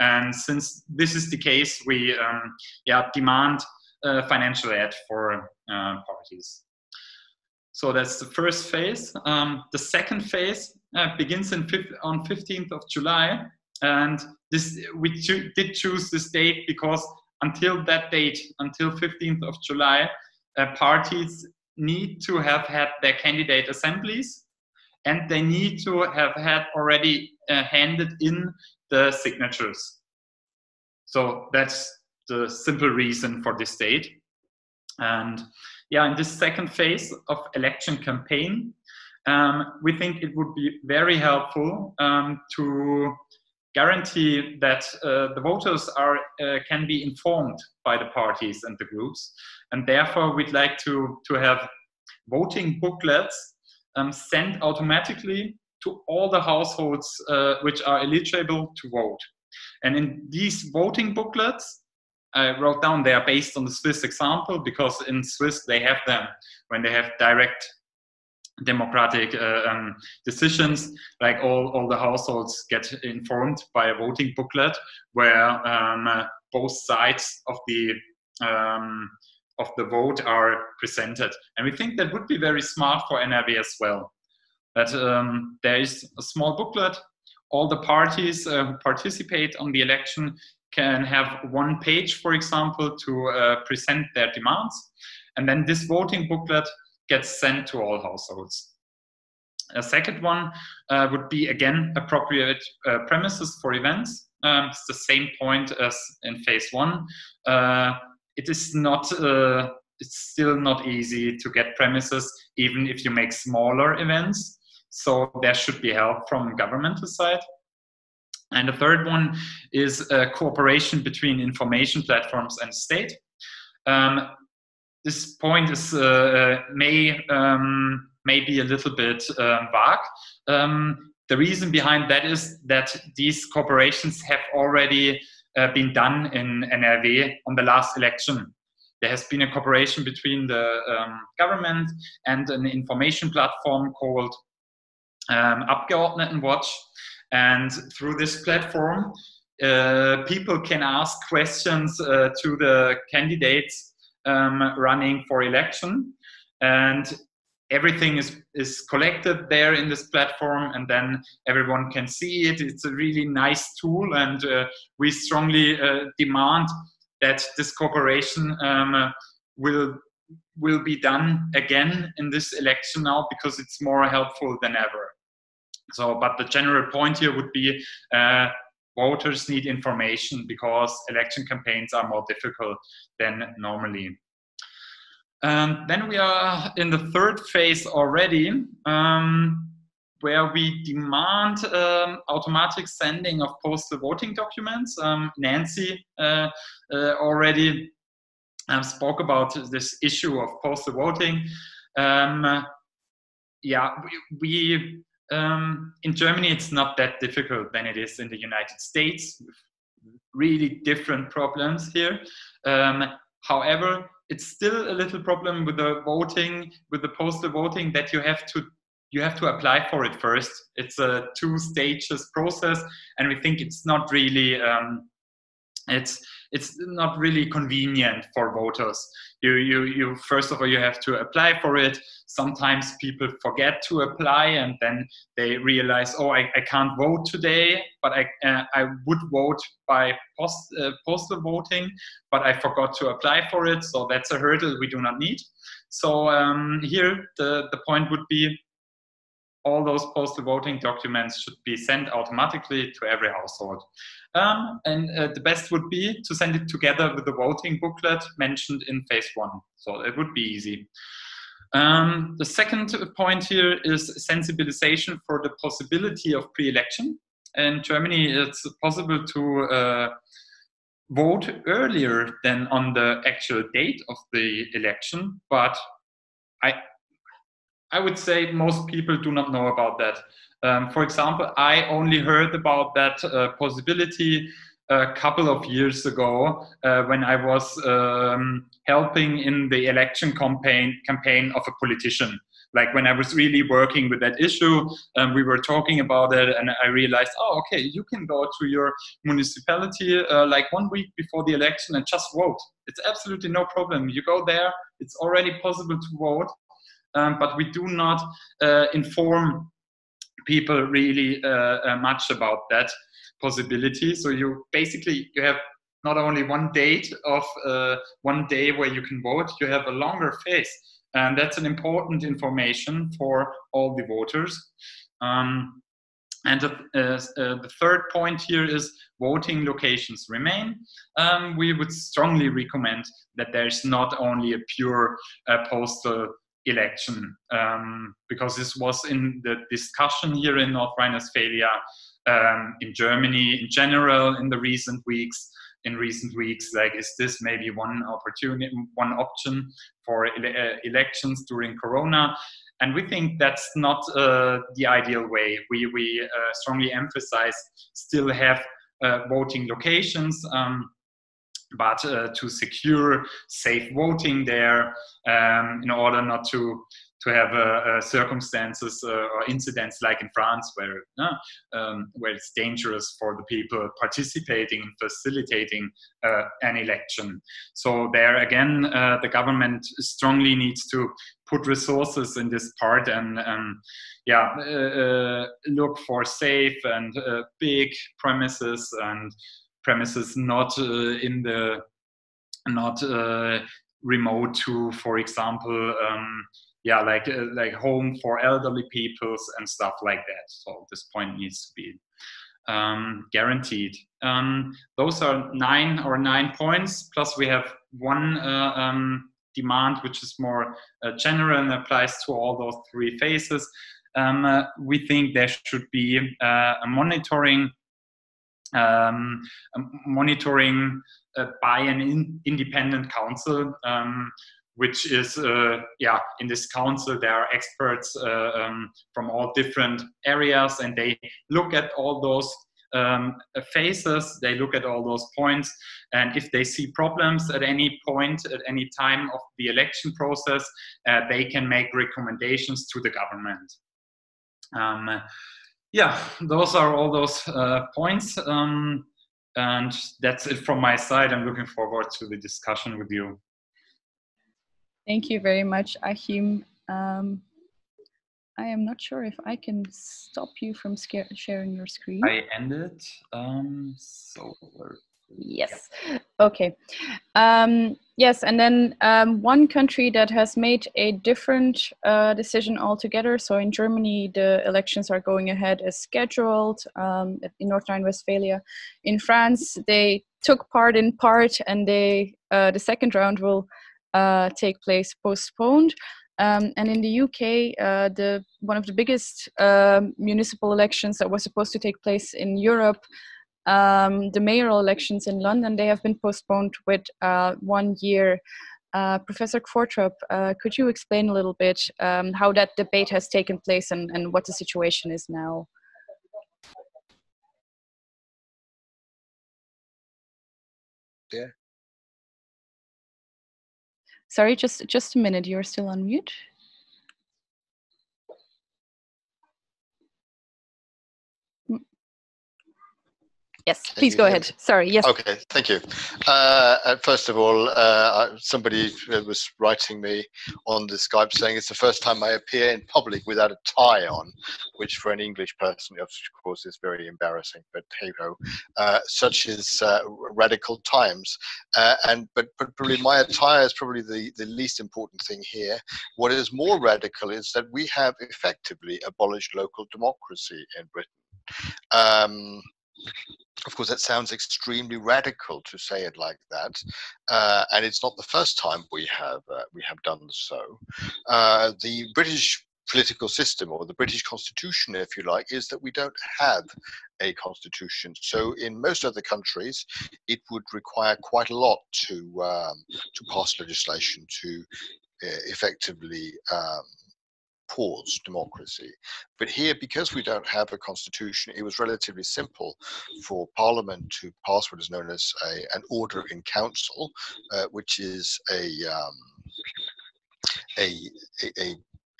And since this is the case, we um, yeah, demand uh, financial aid for uh, parties. So that's the first phase. Um, the second phase uh, begins in on fifteenth of July. And this we cho did choose this date because until that date, until fifteenth of July, uh, parties need to have had their candidate assemblies, and they need to have had already uh, handed in the signatures. So that's the simple reason for this date. And yeah, in this second phase of election campaign, um, we think it would be very helpful um, to guarantee that uh, the voters are uh, can be informed by the parties and the groups. And therefore, we'd like to, to have voting booklets Um, sent automatically to all the households uh, which are eligible to vote. And in these voting booklets, I wrote down they are based on the Swiss example, because in Swiss they have them when they have direct democratic uh, um, decisions, like all, all the households get informed by a voting booklet where um, uh, both sides of the um, of the vote are presented. And we think that would be very smart for N R W as well. That um, there is a small booklet, all the parties uh, who participate on the election can have one page, for example, to uh, present their demands. And then this voting booklet gets sent to all households. A second one uh, would be, again, appropriate uh, premises for events. Um, it's the same point as in phase one. Uh, It is not, uh, it's still not easy to get premises, even if you make smaller events. So there should be help from governmental side. And the third one is uh, cooperation between information platforms and state. Um, this point is, uh, may, um, may be a little bit uh, vague. Um, the reason behind that is that these corporations have already Uh, been done in N R W on the last election. There has been a cooperation between the um, government and an information platform called um, Abgeordnetenwatch. And through this platform, uh, people can ask questions uh, to the candidates um, running for election. And everything is, is collected there in this platform, and then everyone can see it. It's a really nice tool, and uh, we strongly uh, demand that this cooperation um, uh, will, will be done again in this election now, because it's more helpful than ever. So, but the general point here would be uh, voters need information because election campaigns are more difficult than normally. Um, then we are in the third phase already, um, where we demand um, automatic sending of postal voting documents. Um, Nancy uh, uh, already um, spoke about this issue of postal voting. Um, yeah, we, we um, in Germany it's not that difficult than it is in the United States. Really different problems here. Um, however, it's still a little problem with the voting, with the postal voting, that you have to you have to apply for it first. It's a two stages process, and we think it's not really um, it's it's not really convenient for voters. You, you, you, first of all, you have to apply for it. Sometimes people forget to apply and then they realize, oh, I, I can't vote today, but I, uh, I would vote by post, uh, postal voting, but I forgot to apply for it. So that's a hurdle we do not need. So um, here the, the point would be, all those postal voting documents should be sent automatically to every household. Um, and uh, the best would be to send it together with the voting booklet mentioned in phase one. So it would be easy. Um, the second point here is sensitization for the possibility of pre-election. In Germany, it's possible to uh, vote earlier than on the actual date of the election, but I I would say most people do not know about that. Um, for example, I only heard about that uh, possibility a couple of years ago uh, when I was um, helping in the election campaign, campaign of a politician. Like when I was really working with that issue, um, we were talking about it and I realized, oh, okay, you can go to your municipality uh, like one week before the election and just vote. It's absolutely no problem. You go there, it's already possible to vote. Um, but we do not uh, inform people really uh, uh, much about that possibility. So you basically, you have not only one date of uh, one day where you can vote, you have a longer phase. And that's an important information for all the voters. Um, and the, uh, uh, the third point here is voting locations remain. Um, we would strongly recommend that there's not only a pure uh, postal election, um, because this was in the discussion here in North Rhine-Westphalia, um, in Germany in general in the recent weeks, in recent weeks, like, is this maybe one opportunity, one option for ele elections during Corona? And we think that's not uh, the ideal way. We, we uh, strongly emphasize still have uh, voting locations, um, but uh, to secure safe voting there, um, in order not to to have uh, uh, circumstances uh, or incidents like in France, where uh, um, where it's dangerous for the people participating and facilitating uh, an election. So there again, uh, the government strongly needs to put resources in this part and um, yeah, uh, look for safe and uh, big premises and. Premises not uh, in the not uh, remote to, for example, um, yeah, like uh, like home for elderly peoples and stuff like that. So this point needs to be um, guaranteed. Um, those are nine or nine points. Plus we have one uh, um, demand which is more uh, general and applies to all those three phases. Um, uh, we think there should be uh, a monitoring. Um, monitoring uh, by an in independent council, um, which is, uh, yeah, in this council there are experts uh, um, from all different areas, and they look at all those um, phases, they look at all those points, and if they see problems at any point, at any time of the election process, uh, they can make recommendations to the government. Um, Yeah, those are all those uh, points, um, and that's it from my side. I'm looking forward to the discussion with you. Thank you very much, Achim. Um, I am not sure if I can stop you from sharing your screen. I ended, um, so... Yes, okay. Um, yes, and then um, one country that has made a different uh, decision altogether. So in Germany, the elections are going ahead as scheduled, um, in North Rhine-Westphalia. In France, they took part in part, and they uh, the second round will uh, take place postponed. Um, and in the U K, uh, the one of the biggest uh, municipal elections that was supposed to take place in Europe, Um, the mayoral elections in London, they have been postponed with uh, one year. Uh, Professor Qvortrup, uh, could you explain a little bit um, how that debate has taken place and, and what the situation is now? Yeah. Sorry, just, just a minute, you're still on mute. Yes, please go ahead. Sorry, yes. Okay, thank you. Uh, first of all, uh, somebody was writing me on the Skype saying it's the first time I appear in public without a tie on, which for an English person, of course, is very embarrassing. But hey-ho, uh, such is uh, radical times. Uh, and but, but probably my attire is probably the, the least important thing here. What is more radical is that we have effectively abolished local democracy in Britain. Um, Of course, that sounds extremely radical to say it like that, uh, and it's not the first time we have uh, we have done so. Uh, the British political system, or the British constitution, if you like, is that we don't have a constitution. So in most other countries, it would require quite a lot to um, to pass legislation to uh, effectively. Um, Pause democracy. But here, because we don't have a constitution, it was relatively simple for Parliament to pass what is known as a, an order in council, uh, which is a, um, a, a,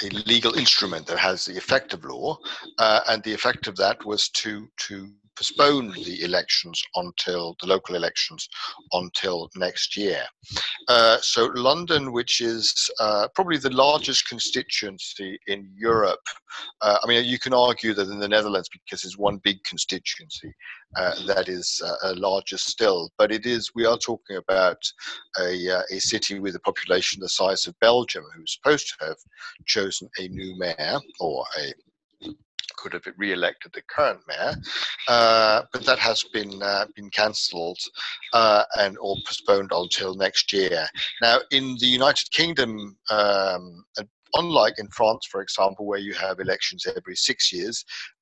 a legal instrument that has the effect of law, uh, and the effect of that was to to postpone the elections until the local elections until next year. Uh, so London, which is uh, probably the largest constituency in Europe, uh, I mean, you can argue that in the Netherlands because it's one big constituency uh, that is uh, larger still, but it is. We are talking about a, uh, a city with a population the size of Belgium, who's supposed to have chosen a new mayor or a could have re-elected the current mayor, uh, but that has been uh, been cancelled uh, and or postponed until next year. Now, in the United Kingdom, um, unlike in France, for example, where you have elections every six years,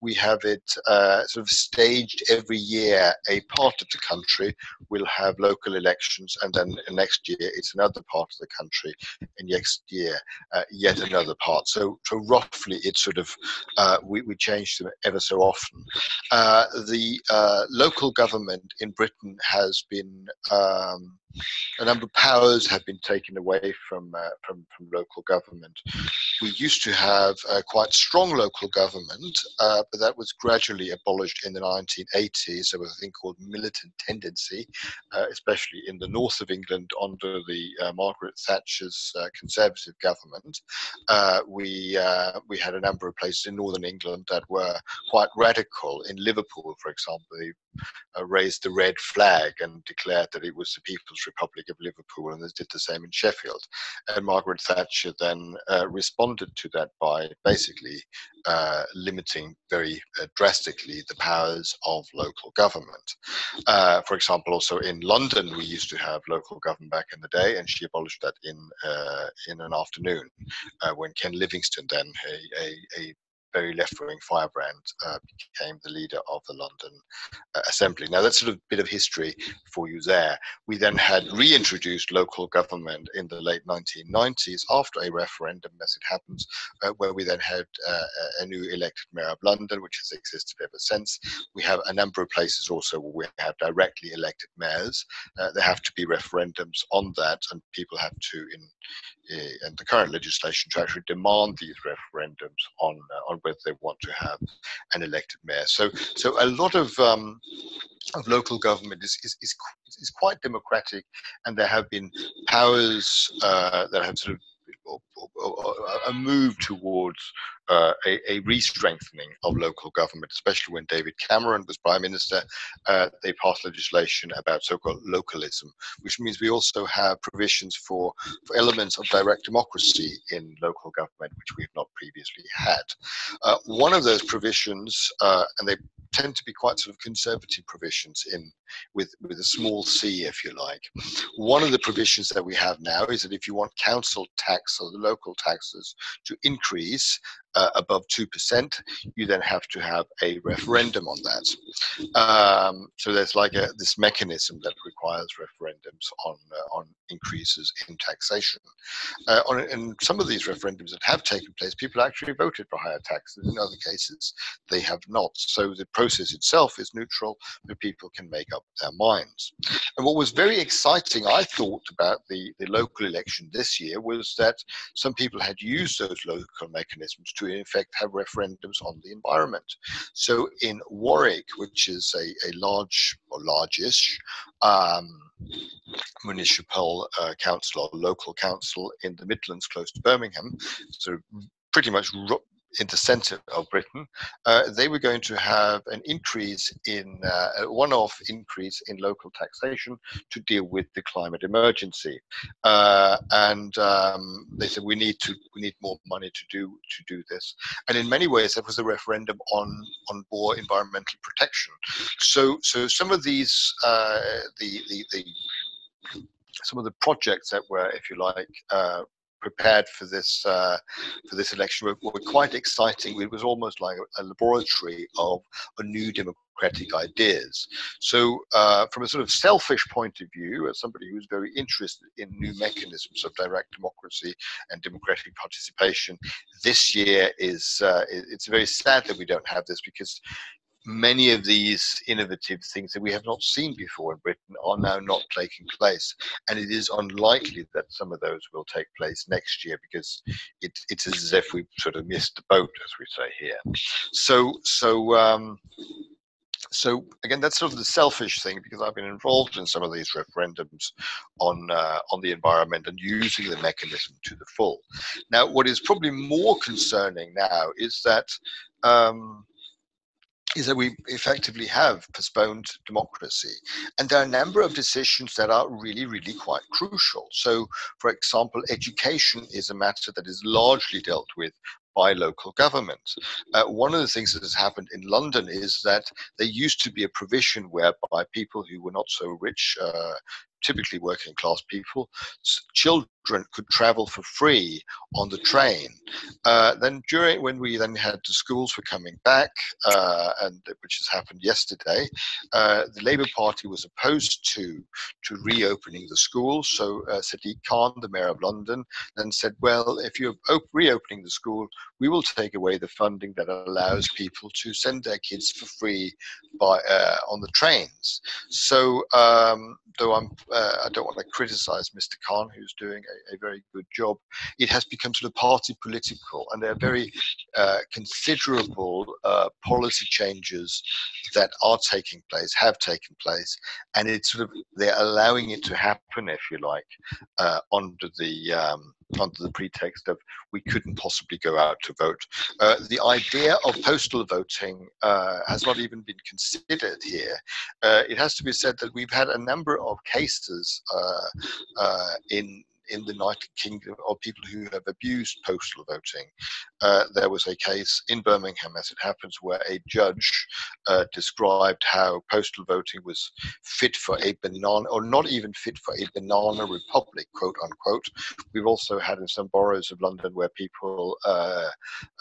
we have it uh, sort of staged every year. A part of the country will have local elections, and then next year it's another part of the country, and next year uh, yet another part. So, so roughly, it's sort of uh, we we change them ever so often. Uh, the uh, local government in Britain has been. Um, A number of powers have been taken away from uh, from, from local government. We used to have a quite strong local government, uh, but that was gradually abolished in the nineteen eighties. There was a thing called militant tendency, uh, especially in the north of England under the uh, Margaret Thatcher's uh, Conservative government. Uh, we uh, we had a number of places in northern England that were quite radical. In Liverpool, for example, they uh, raised the red flag and declared that it was the people's Republic of Liverpool, and they did the same in Sheffield. And Margaret Thatcher then uh, responded to that by basically uh, limiting very uh, drastically the powers of local government. Uh, for example, also in London, we used to have local government back in the day, and she abolished that in uh, in an afternoon uh, when Ken Livingstone, then a, a, a very left-wing firebrand, uh, became the leader of the London uh, Assembly. Now, that's sort of a bit of history for you there. We then had reintroduced local government in the late nineteen nineties after a referendum, as it happens, uh, where we then had uh, a new elected mayor of London, which has existed ever since. We have a number of places also where we have directly elected mayors. Uh, there have to be referendums on that, and people have to, in and the current legislation, to actually demand these referendums on uh, on whether they want to have an elected mayor. So, so a lot of um, of local government is is is is quite democratic, and there have been powers uh, that have sort of. Or, or, or a move towards uh, a, a re-strengthening of local government, especially when David Cameron was Prime Minister. Uh, they passed legislation about so-called localism, which means we also have provisions for, for elements of direct democracy in local government, which we've not previously had. Uh, one of those provisions, uh, and they tend to be quite sort of conservative provisions in with, with a small c, if you like. One of the provisions that we have now is that if you want council tax or the local taxes to increase uh, above two percent, you then have to have a referendum on that. Um, so there's like a, this mechanism that requires referendum referendums on uh, on increases in taxation. Uh, on, in some of these referendums that have taken place, people actually voted for higher taxes. In other cases, they have not. So the process itself is neutral, but people can make up their minds. And what was very exciting, I thought, about the, the local election this year was that some people had used those local mechanisms to, in effect, have referendums on the environment. So in Warwick, which is a, a large or largish um, municipal uh, council or local council in the Midlands close to Birmingham, so pretty much in the centre of Britain, uh, they were going to have an increase in uh, a one-off increase in local taxation to deal with the climate emergency, uh, and um, they said we need to we need more money to do to do this. And in many ways, that was a referendum on on more environmental protection. So so some of these uh, the the the some of the projects that were, if you like, Uh, prepared for this uh, for this election were, were quite exciting. It was almost like a laboratory of a new democratic ideas. So uh, from a sort of selfish point of view, as somebody who's very interested in new mechanisms of direct democracy and democratic participation, this year is uh, it's very sad that we don't have this, because many of these innovative things that we have not seen before in Britain are now not taking place, and it is unlikely that some of those will take place next year, because it, it's as if we sort of missed the boat, as we say here. So, so. Um, So again, that's sort of the selfish thing, because I've been involved in some of these referendums on uh, on the environment and using the mechanism to the full. Now, what is probably more concerning now is that um, is that we effectively have postponed democracy, and there are a number of decisions that are really, really quite crucial. So, for example, education is a matter that is largely dealt with by local government. Uh, one of the things that has happened in London is that there used to be a provision whereby people who were not so rich, uh, typically working class people, children could travel for free on the train. Uh, then during, when we then had the schools were coming back, uh, and which has happened yesterday, uh, the Labour Party was opposed to to reopening the schools. So uh, Sadiq Khan, the Mayor of London, then said, well, if you're reopening the school, we will take away the funding that allows people to send their kids for free by uh, on the trains. So um, though I'm Uh, I don't want to criticize Mister Khan, who's doing a, a very good job, it has become sort of party political, and there are very uh, considerable uh, policy changes that are taking place, have taken place, and it's sort of, they're allowing it to happen, if you like, uh, under the um, under the pretext of we couldn't possibly go out to vote. Uh, the idea of postal voting uh, has not even been considered here. Uh, it has to be said that we've had a number of cases uh, uh, in in the United Kingdom of people who have abused postal voting. Uh, there was a case in Birmingham, as it happens, where a judge uh, described how postal voting was fit for a banana, or not even fit for a banana republic, quote unquote. We've also had in some boroughs of London where people uh,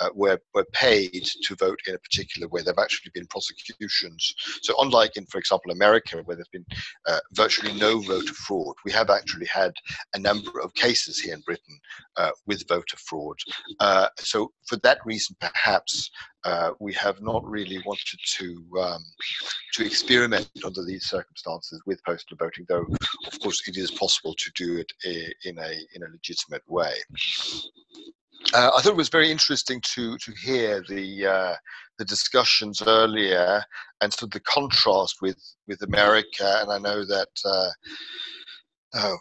uh, were, were paid to vote in a particular way. There have actually been prosecutions. So unlike in, for example, America, where there's been uh, virtually no voter fraud, we have actually had a number of cases here in Britain uh, with voter fraud. Uh, so for that reason, perhaps uh, we have not really wanted to um, to experiment under these circumstances with postal voting, though of course it is possible to do it in a in a legitimate way. Uh, I thought it was very interesting to to hear the uh, the discussions earlier, and sort of the contrast with with America. And I know that Uh, Uh,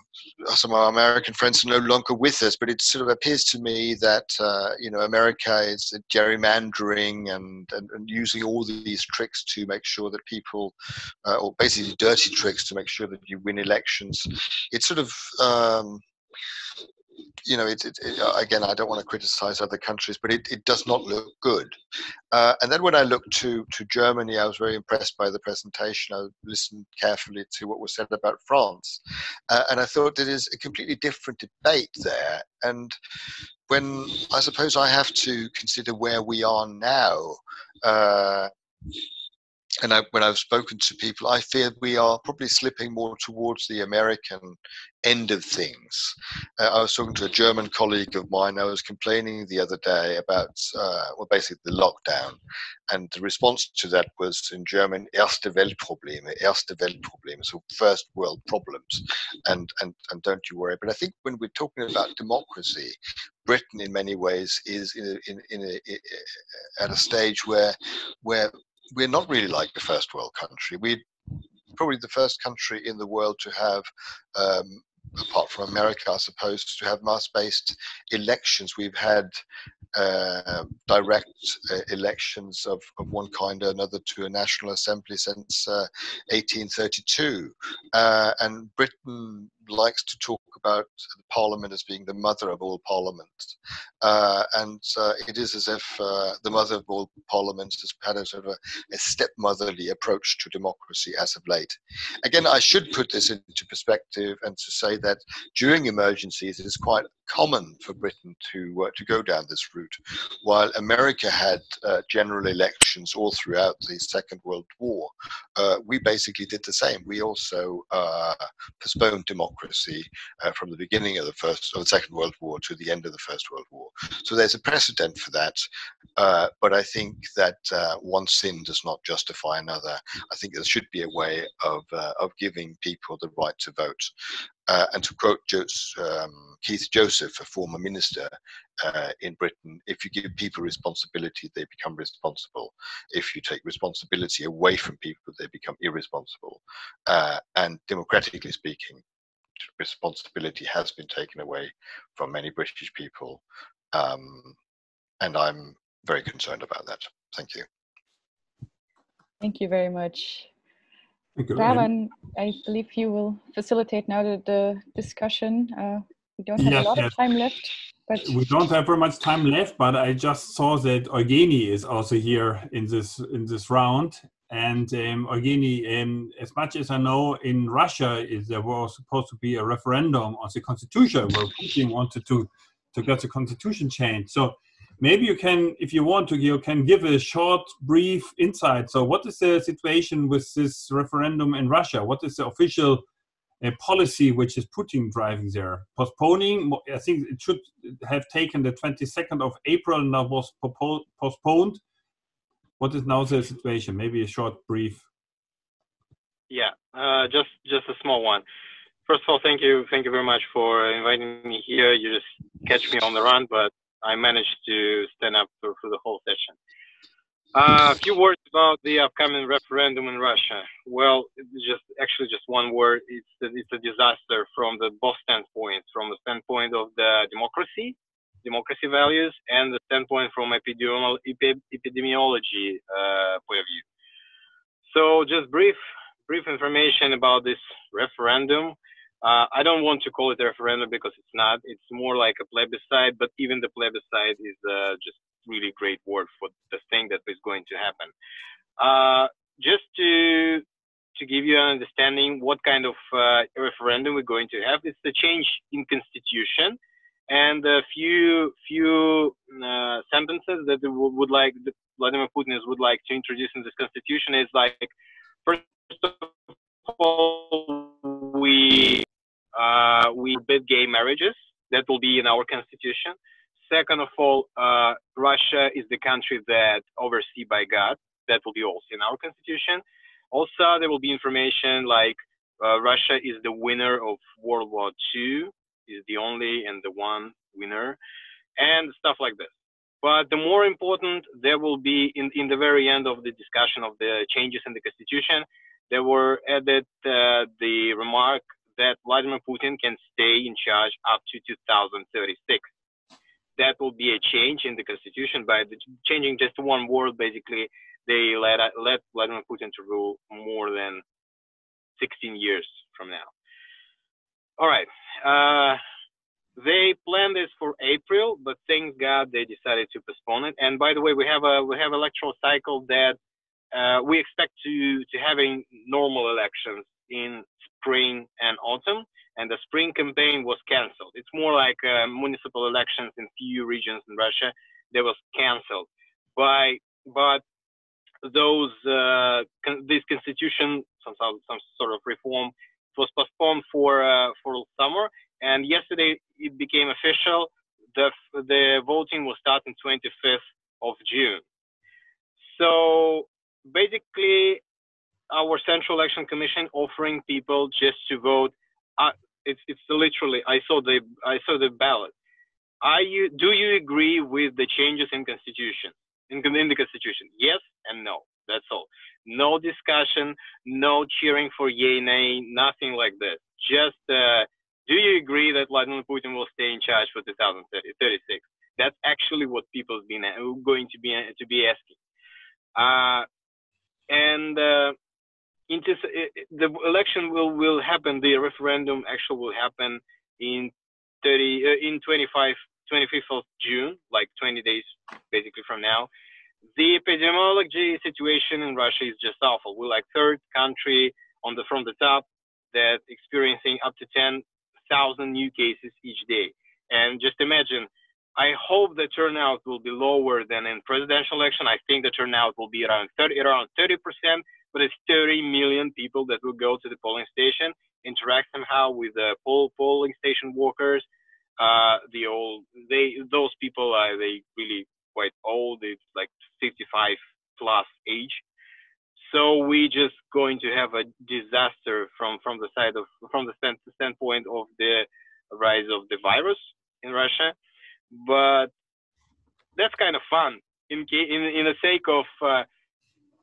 some of our American friends are no longer with us, but it sort of appears to me that uh, you know, America is gerrymandering and, and, and using all these tricks to make sure that people, uh, or basically dirty tricks to make sure that you win elections. It's sort of um, you know, it, it, it, again, I don't want to criticize other countries, but it, it does not look good. Uh, and then when I looked to, to Germany, I was very impressed by the presentation. I listened carefully to what was said about France. Uh, and I thought it is a completely different debate there. And when I suppose I have to consider where we are now, uh, and I, when I've spoken to people, I fear we are probably slipping more towards the American end of things. Uh, I was talking to a German colleague of mine. I was complaining the other day about, uh, well, basically the lockdown. And the response to that was in German, Erste Weltprobleme, Erste Weltprobleme, so first world problems, and, and, and don't you worry. But I think when we're talking about democracy, Britain in many ways is in a, in, in a, in a, at a stage where where we're not really like the first world country. We're probably the first country in the world to have, um, apart from America, I suppose, to have mass-based elections. We've had uh, direct uh, elections of, of one kind or another to a National Assembly since uh, eighteen thirty-two. Uh, and Britain likes to talk about the Parliament as being the mother of all parliaments. Uh, and uh, it is as if uh, the mother of all parliaments has had a sort of a, a stepmotherly approach to democracy as of late. Again, I should put this into perspective and to say that during emergencies, it is quite common for Britain to uh, to go down this route, while America had uh, general elections all throughout the Second World War. Uh, we basically did the same. We also uh, postponed democracy uh, from the beginning of the first or the Second World War to the end of the First World War. So there's a precedent for that, uh, but I think that uh, one sin does not justify another. I think there should be a way of uh, of giving people the right to vote. Uh, and to quote Jos um, Keith Joseph, a former minister uh, in Britain, if you give people responsibility, they become responsible. If you take responsibility away from people, they become irresponsible. Uh, and democratically speaking, responsibility has been taken away from many British people. Um, and I'm very concerned about that. Thank you. Thank you very much. Raban, I believe you will facilitate now the, the discussion. Uh, we don't have yes, a lot yes. of time left. But we don't have very much time left, but I just saw that Eugenie is also here in this in this round. And um, Eugenie, um, as much as I know, in Russia is there was supposed to be a referendum on the constitution where Putin wanted to to get the constitution changed. So maybe you can, if you want to, you can give a short, brief insight. So what is the situation with this referendum in Russia? What is the official uh, policy which is Putin driving there? Postponing, I think it should have taken the twenty-second of April, now was postponed. What is now the situation? Maybe a short, brief. Yeah, uh, just just a small one. First of all, thank you. Thank you very much for inviting me here. You just catch me on the run, but I managed to stand up for, for the whole session. Uh, a few words about the upcoming referendum in Russia. Well, just actually just one word. It's a, it's a disaster from the both standpoints, from the standpoint of the democracy, democracy values, and the standpoint from epidemiolo epidemiology uh, point of view. So just brief, brief information about this referendum. Uh, I don't want to call it a referendum because it's not. It's more like a plebiscite, but even the plebiscite is uh, just really great word for the thing that is going to happen. Uh, just to to give you an understanding what kind of uh, referendum we're going to have, it's the change in constitution and a few few uh, sentences that would like that Vladimir Putin would like to introduce in this constitution is like, first of all, we uh, we forbid gay marriages. That will be in our constitution. Second of all, uh, Russia is the country that overseen by God. That will be also in our constitution. Also, there will be information like uh, Russia is the winner of World War Two, is the only and the one winner, and stuff like this. But the more important, there will be in, in the very end of the discussion of the changes in the constitution, there were added uh, the remark that Vladimir Putin can stay in charge up to two thousand thirty-six. That will be a change in the constitution by the changing just one word. Basically, they let, let Vladimir Putin to rule more than sixteen years from now. All right. Uh, they planned this for April, but thank God they decided to postpone it. And by the way, we have a we have electoral cycle that Uh, we expect to, to having normal elections in spring and autumn, and the spring campaign was canceled. It's more like uh, municipal elections in few regions in Russia. They was canceled. By, but those uh, con this constitution, some, some sort of reform, was postponed for uh, for summer, and yesterday it became official. The the voting will start on twenty-fifth of June. So basically, our Central Election Commission offering people just to vote. Uh, it's it's literally I saw the I saw the ballot. Are you do you agree with the changes in constitution in, in the constitution? Yes and no. That's all. No discussion. No cheering for yay nay. Nothing like this. Just. Uh, Do you agree that Vladimir Putin will stay in charge for two thousand thirty-six? That's actually what people's been going to be to be asking. Uh, and uh, into, the election will will happen. The referendum actually will happen in twenty-fifth of June, like twenty days basically from now. The epidemiology situation in Russia is just awful. We're like third country on the from the top that experiencing up to ten thousand new cases each day. And just imagine, I hope the turnout will be lower than in presidential election. I think the turnout will be around thirty, around thirty percent, but it's thirty million people that will go to the polling station, interact somehow with the poll, polling station workers. Uh, the old, they, those people are, they really quite old. It's like fifty-five plus age. So we just going to have a disaster from, from the side of, from the stand, standpoint of the rise of the virus in Russia. But that's kind of fun in, in, in the sake of, uh,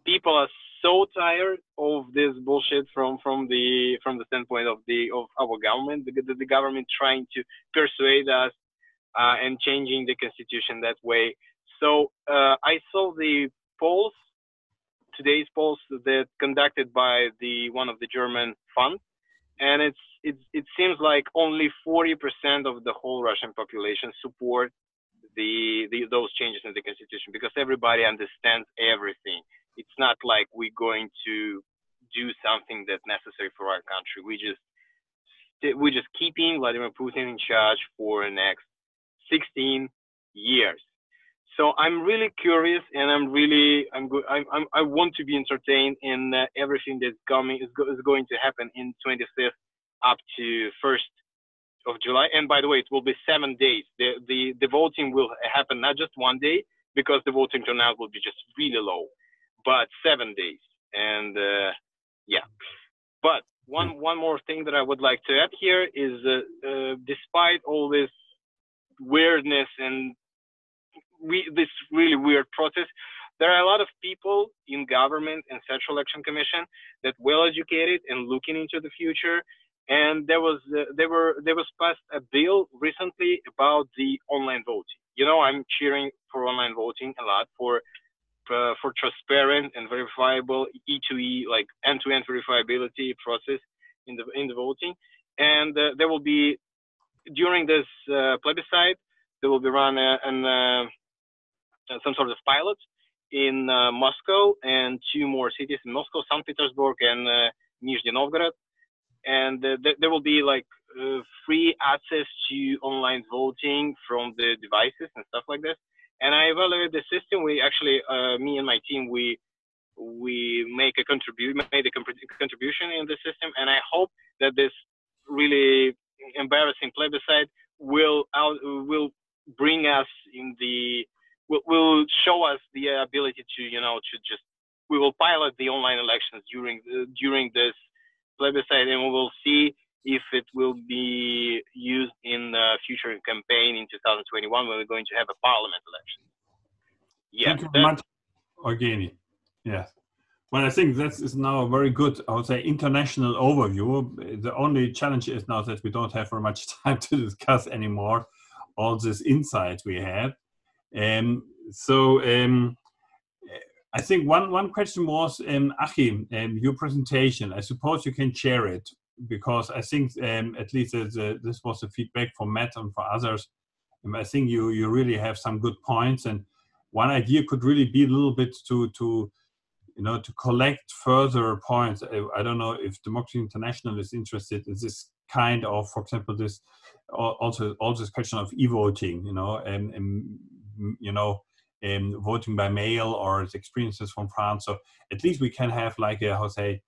people are so tired of this bullshit from, from the, from the standpoint of the, of our government, the, the, the government trying to persuade us, uh, and changing the constitution that way. So, uh, I saw the polls. Today's polls that conducted by the one of the German funds, and it's it's it seems like only forty percent of the whole Russian population support the, the those changes in the constitution, because everybody understands everything. It's not like we're going to do something that's necessary for our country. We just we just keeping Vladimir Putin in charge for the next sixteen years. So I'm really curious, and I'm really I'm go I'm, I'm I want to be entertained in uh, everything that's coming is, go is going to happen in twenty-fifth up to first of July. And by the way, it will be seven days. The the the voting will happen not just one day, because the voting turnout will be just really low, but seven days. And uh, yeah, but one one more thing that I would like to add here is, uh, uh, despite all this weirdness and We, this really weird process, there are a lot of people in government and Central Election Commission that well educated and looking into the future. And there was uh, there were there was passed a bill recently about the online voting. You know, I'm cheering for online voting a lot, for uh, for transparent and verifiable E two E, like end-to-end verifiability process in the in the voting. And uh, there will be during this uh, plebiscite, there will be run a, an uh, Uh, some sort of pilot in uh, Moscow and two more cities in Moscow, Saint Petersburg and uh, Nizhny Novgorod. And uh, th there will be like uh, free access to online voting from the devices and stuff like this. And I evaluate the system. We actually, uh, me and my team, we we make a contribu- made a contribution in the system. And I hope that this really embarrassing plebiscite will out will bring us in the will show us the ability to, you know, to just, we will pilot the online elections during uh, during this plebiscite, and we will see if it will be used in uh, future campaign in two thousand twenty-one, when we're going to have a parliament election. Yeah. Thank you very much, Eugenie. Yes. Well, I think this is now a very good, I would say, international overview. The only challenge is now that we don't have very much time to discuss anymore all this insight we have. Um, so um, I think one, one question was, um, Achim, um, your presentation, I suppose you can share it, because I think um, at least uh, the, this was the feedback for Matt and for others. Um, I think you, you really have some good points, and one idea could really be a little bit to, to you know, to collect further points. I, I don't know if Democracy International is interested in this kind of, for example, this also all this question of e-voting, you know, and, and you know, um, voting by mail or experiences from France. So at least we can have like a, how say,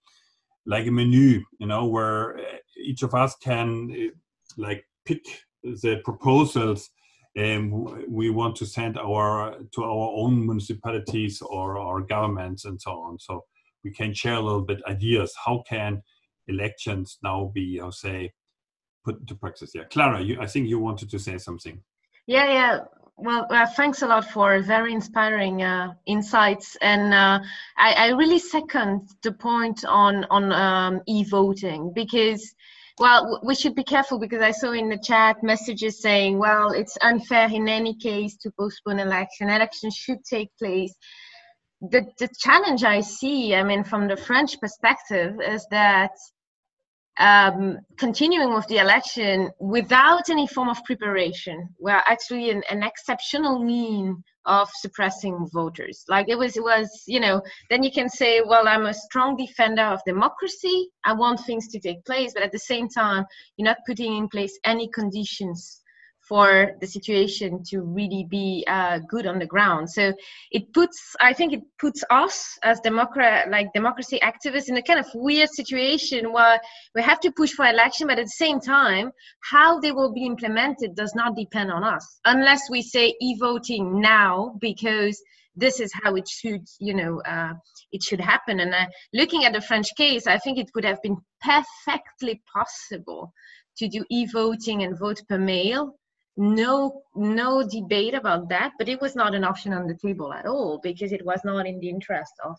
like a menu, you know, where each of us can like pick the proposals um, we want to send our to our own municipalities or our governments and so on. So we can share a little bit ideas. How can elections now be, how say, put into practice? Yeah, Clara, you, I think you wanted to say something. Yeah, yeah. Well, uh, thanks a lot for very inspiring uh, insights, and uh, I, I really second the point on on um, e-voting, because, well, we should be careful, because I saw in the chat messages saying, well, it's unfair in any case to postpone election. Election should take place. The the challenge I see, I mean, from the French perspective, is that um continuing with the election without any form of preparation were actually an, an exceptional mean of suppressing voters. Like it was it was you know, then you can say, well, I'm a strong defender of democracy, I want things to take place, but at the same time you're not putting in place any conditions for the situation to really be uh, good on the ground. So it puts, I think it puts us as democrat, like democracy activists, in a kind of weird situation where we have to push for election, but at the same time, how they will be implemented does not depend on us, unless we say e-voting now, because this is how it should, you know, uh, it should happen. And uh, looking at the French case, I think it would have been perfectly possible to do e-voting and vote per mail. No, no debate about that, but it was not an option on the table at all, because it was not in the interest of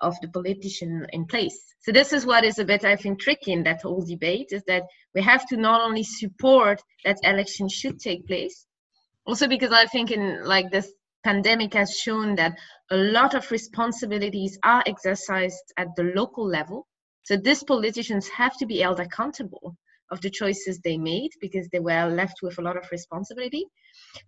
of the politician in place. So this is what is a bit, I think, tricky in that whole debate, is that we have to not only support that election should take place, also because I think in like this pandemic has shown that a lot of responsibilities are exercised at the local level. So these politicians have to be held accountable of the choices they made, because they were left with a lot of responsibility.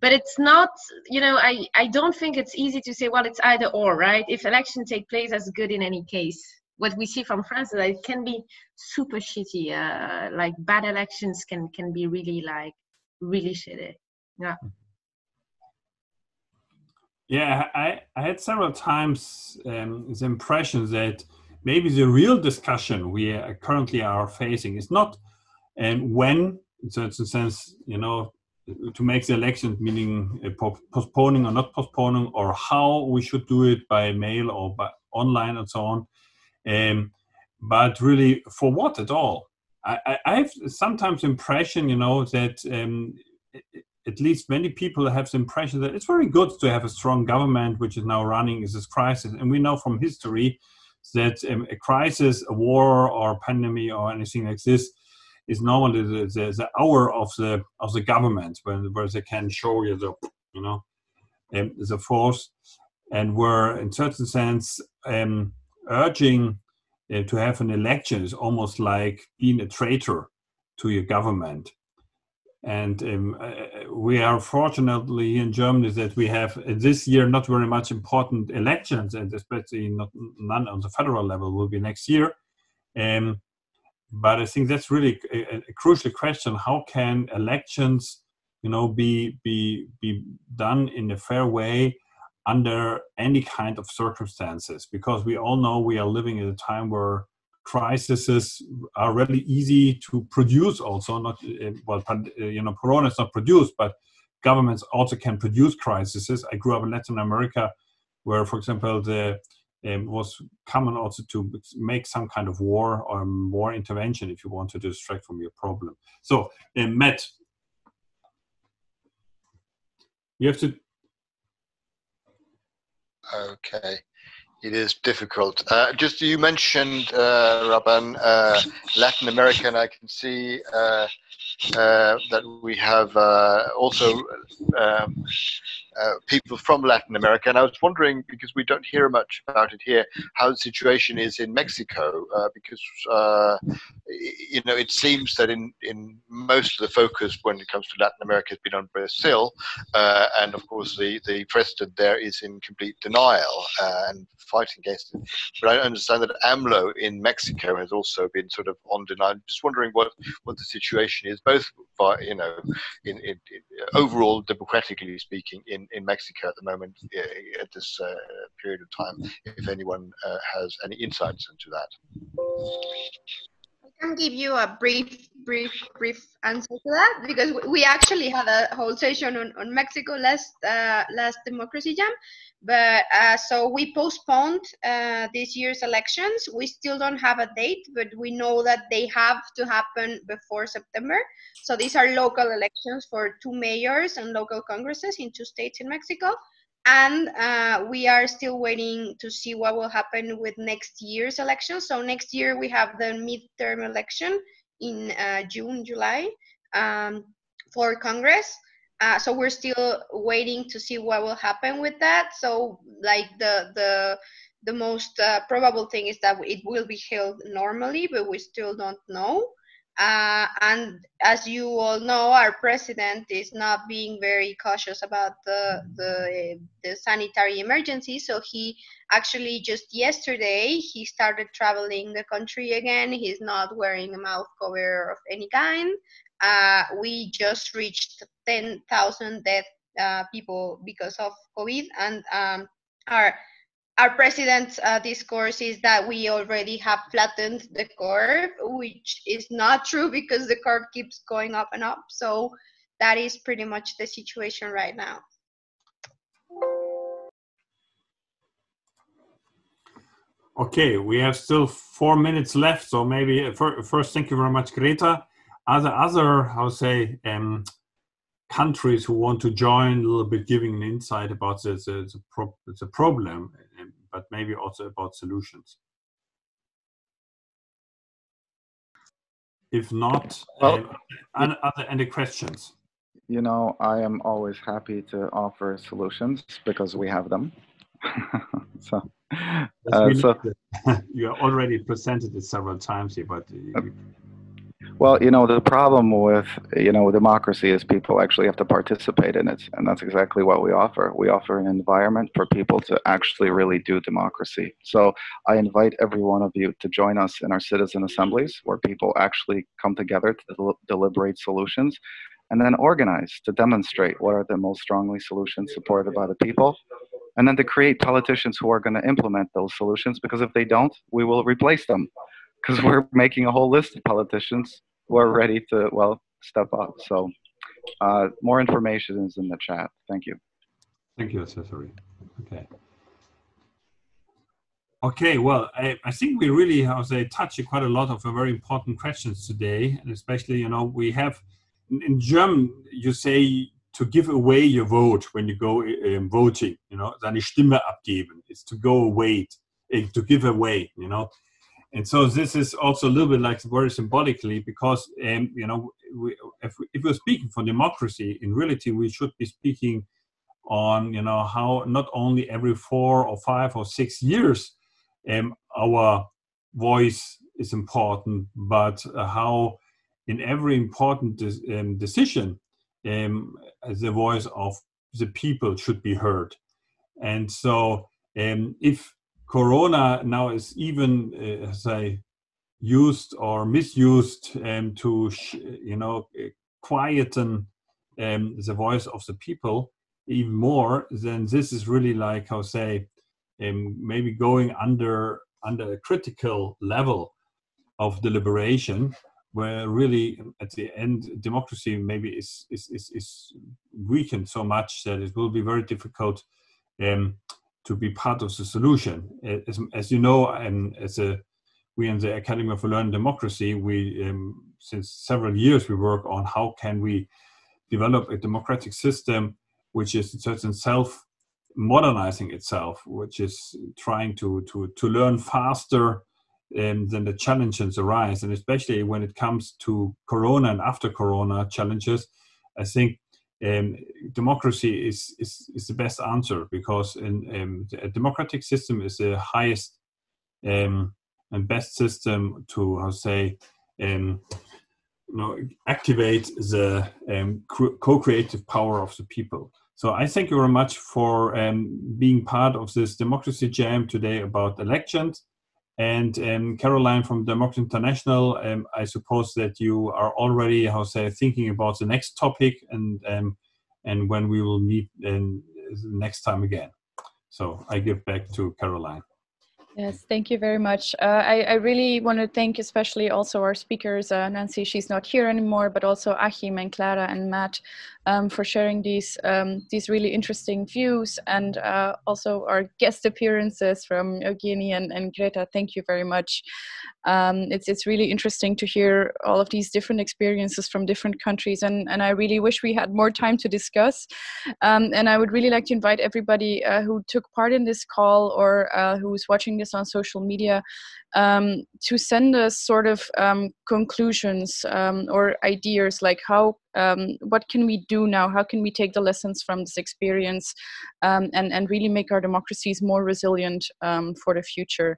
But it's not, you know, I, I don't think it's easy to say, well, it's either or, right? If election take place, that's good in any case. What we see from France is that it can be super shitty, uh, like bad elections can, can be really like, really shitty, yeah. Yeah, I, I had several times um, the impression that maybe the real discussion we are currently are facing is not and when, in certain sense, you know, to make the election, meaning postponing or not postponing, or how we should do it by mail or by online and so on, um, but really for what at all? I, I have sometimes the impression, you know, that um, at least many people have the impression that it's very good to have a strong government which is now running this crisis, and we know from history that um, a crisis, a war or a pandemic or anything like this, is normally the, the, the hour of the of the government when where they can show you the you know um, the force, and where in certain sense um, urging uh, to have an election is almost like being a traitor to your government. And um, uh, we are fortunately in Germany that we have uh, this year not very much important elections, and especially not, none on the federal level will be next year. Um, But I think that's really a, a crucial question. How can elections, you know, be be be done in a fair way under any kind of circumstances? Because we all know we are living in a time where crises are really easy to produce. Also, not well, you know, Corona is not produced, but governments also can produce crises. I grew up in Latin America, where, for example, the Um, was common also to make some kind of war or war intervention if you want to distract from your problem. So, uh, Matt, you have to... Okay, it is difficult. Uh, just you mentioned, uh, Raban, uh, Latin America, and I can see uh, uh, that we have uh, also um, Uh, people from Latin America, and I was wondering, because we don't hear much about it here, how the situation is in Mexico, uh, because uh, you know, it seems that in, in most of the focus when it comes to Latin America has been on Brazil, uh, and of course the, the president there is in complete denial uh, and fighting against it. But I understand that AMLO in Mexico has also been sort of on denial. I'm just wondering what, what the situation is both, by, you know, in, in, in overall, democratically speaking, in, in Mexico at the moment, at this uh, period of time, if anyone uh, has any insights into that. I can give you a brief, brief, brief answer to that, because we actually had a whole session on, on Mexico last uh, last Democracy Jam, but uh, so we postponed uh, this year's elections. We still don't have a date, but we know that they have to happen before September. So these are local elections for two mayors and local congresses in two states in Mexico. And uh, we are still waiting to see what will happen with next year's election. So next year we have the midterm election in uh, June, July um, for Congress. Uh, so we're still waiting to see what will happen with that. So like the the the most uh, probable thing is that it will be held normally, but we still don't know. Uh, and as you all know, our president is not being very cautious about the, the the sanitary emergency. So he actually just yesterday, he started traveling the country again. He's not wearing a mouth cover of any kind. Uh, we just reached ten thousand dead uh, people because of COVID. And um, our Our president's uh, discourse is that we already have flattened the curve, which is not true because the curve keeps going up and up. So that is pretty much the situation right now. Okay, we have still four minutes left. So maybe first, thank you very much, Greta. Other, other, I would say, um, countries who want to join, a little bit giving an insight about the, the, the, pro the problem, but maybe also about solutions. If not, well, uh, it, other any questions? You know, I am always happy to offer solutions because we have them. so, yes, uh, so you already presented it several times here, but uh, well, you know, the problem with, you know, democracy is people actually have to participate in it. And that's exactly what we offer. We offer an environment for people to actually really do democracy. So I invite every one of you to join us in our citizen assemblies where people actually come together to del- deliberate solutions and then organize to demonstrate what are the most strongly solutions supported by the people. And then to create politicians who are going to implement those solutions, because if they don't, we will replace them. Because we're making a whole list of politicians who are ready to, well, step up. So uh, more information is in the chat. Thank you. Thank you, Cesare. Okay. Okay, well, I, I think we really, I would say, touched quite a lot of very important questions today. And especially, you know, we have, in German, you say to give away your vote when you go um, voting, you know, seine Stimme abgeben. It's to go away, to give away, you know. And so this is also a little bit like very symbolically, because um, you know, we, if, we, if we're speaking for democracy, in reality, we should be speaking on, you know, how not only every four or five or six years um, our voice is important, but how in every important de um, decision um, the voice of the people should be heard. And so um, if Corona now is even, uh, say, used or misused um, to, sh you know, quieten um, the voice of the people even more, then this is really like, how say, um, maybe going under, under a critical level of deliberation, where really, at the end, democracy maybe is, is, is, is weakened so much that it will be very difficult um, to be part of the solution. As, as you know, and as a, we in the Academy for Learning Democracy, we um, since several years we work on how can we develop a democratic system which is in certain self modernizing itself, which is trying to to to learn faster um, than the challenges arise, and especially when it comes to Corona and after Corona challenges, I think. Um, democracy is, is, is the best answer, because in, um, a democratic system is the highest um, and best system to, how say, um, you know, activate the um, co-creative power of the people. So I thank you very much for um, being part of this Democracy Jam today about elections. And um, Caroline from Democracy International, um, I suppose that you are already, how say, thinking about the next topic and um, and when we will meet um, next time again. So I give back to Caroline. Yes, thank you very much. Uh, I, I really want to thank especially also our speakers, uh, Nancy, she's not here anymore, but also Achim and Clara and Matt um, for sharing these, um, these really interesting views, and uh, also our guest appearances from Eugenie and, and Greta. Thank you very much. Um, it's, it's really interesting to hear all of these different experiences from different countries, and, and I really wish we had more time to discuss. Um, and I would really like to invite everybody uh, who took part in this call or uh, who's watching this on social media um, to send us sort of um, conclusions um, or ideas like how um, what can we do now, how can we take the lessons from this experience um, and, and really make our democracies more resilient um, for the future.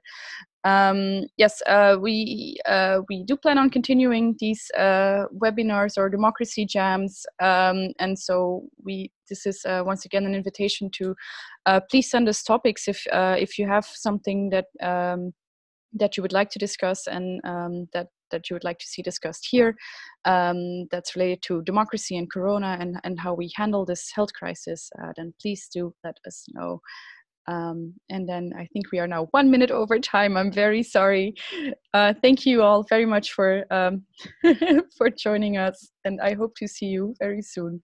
Um, yes, uh, we, uh, we do plan on continuing these uh, webinars or democracy jams, um, and so we this is uh, once again an invitation to uh, please send us topics if, uh, if you have something that, um, that you would like to discuss and um, that, that you would like to see discussed here um, that's related to democracy and Corona and, and how we handle this health crisis, uh, then please do let us know. Um, and then I think we are now one minute over time. I'm very sorry. Uh, thank you all very much for, um, for joining us, and I hope to see you very soon.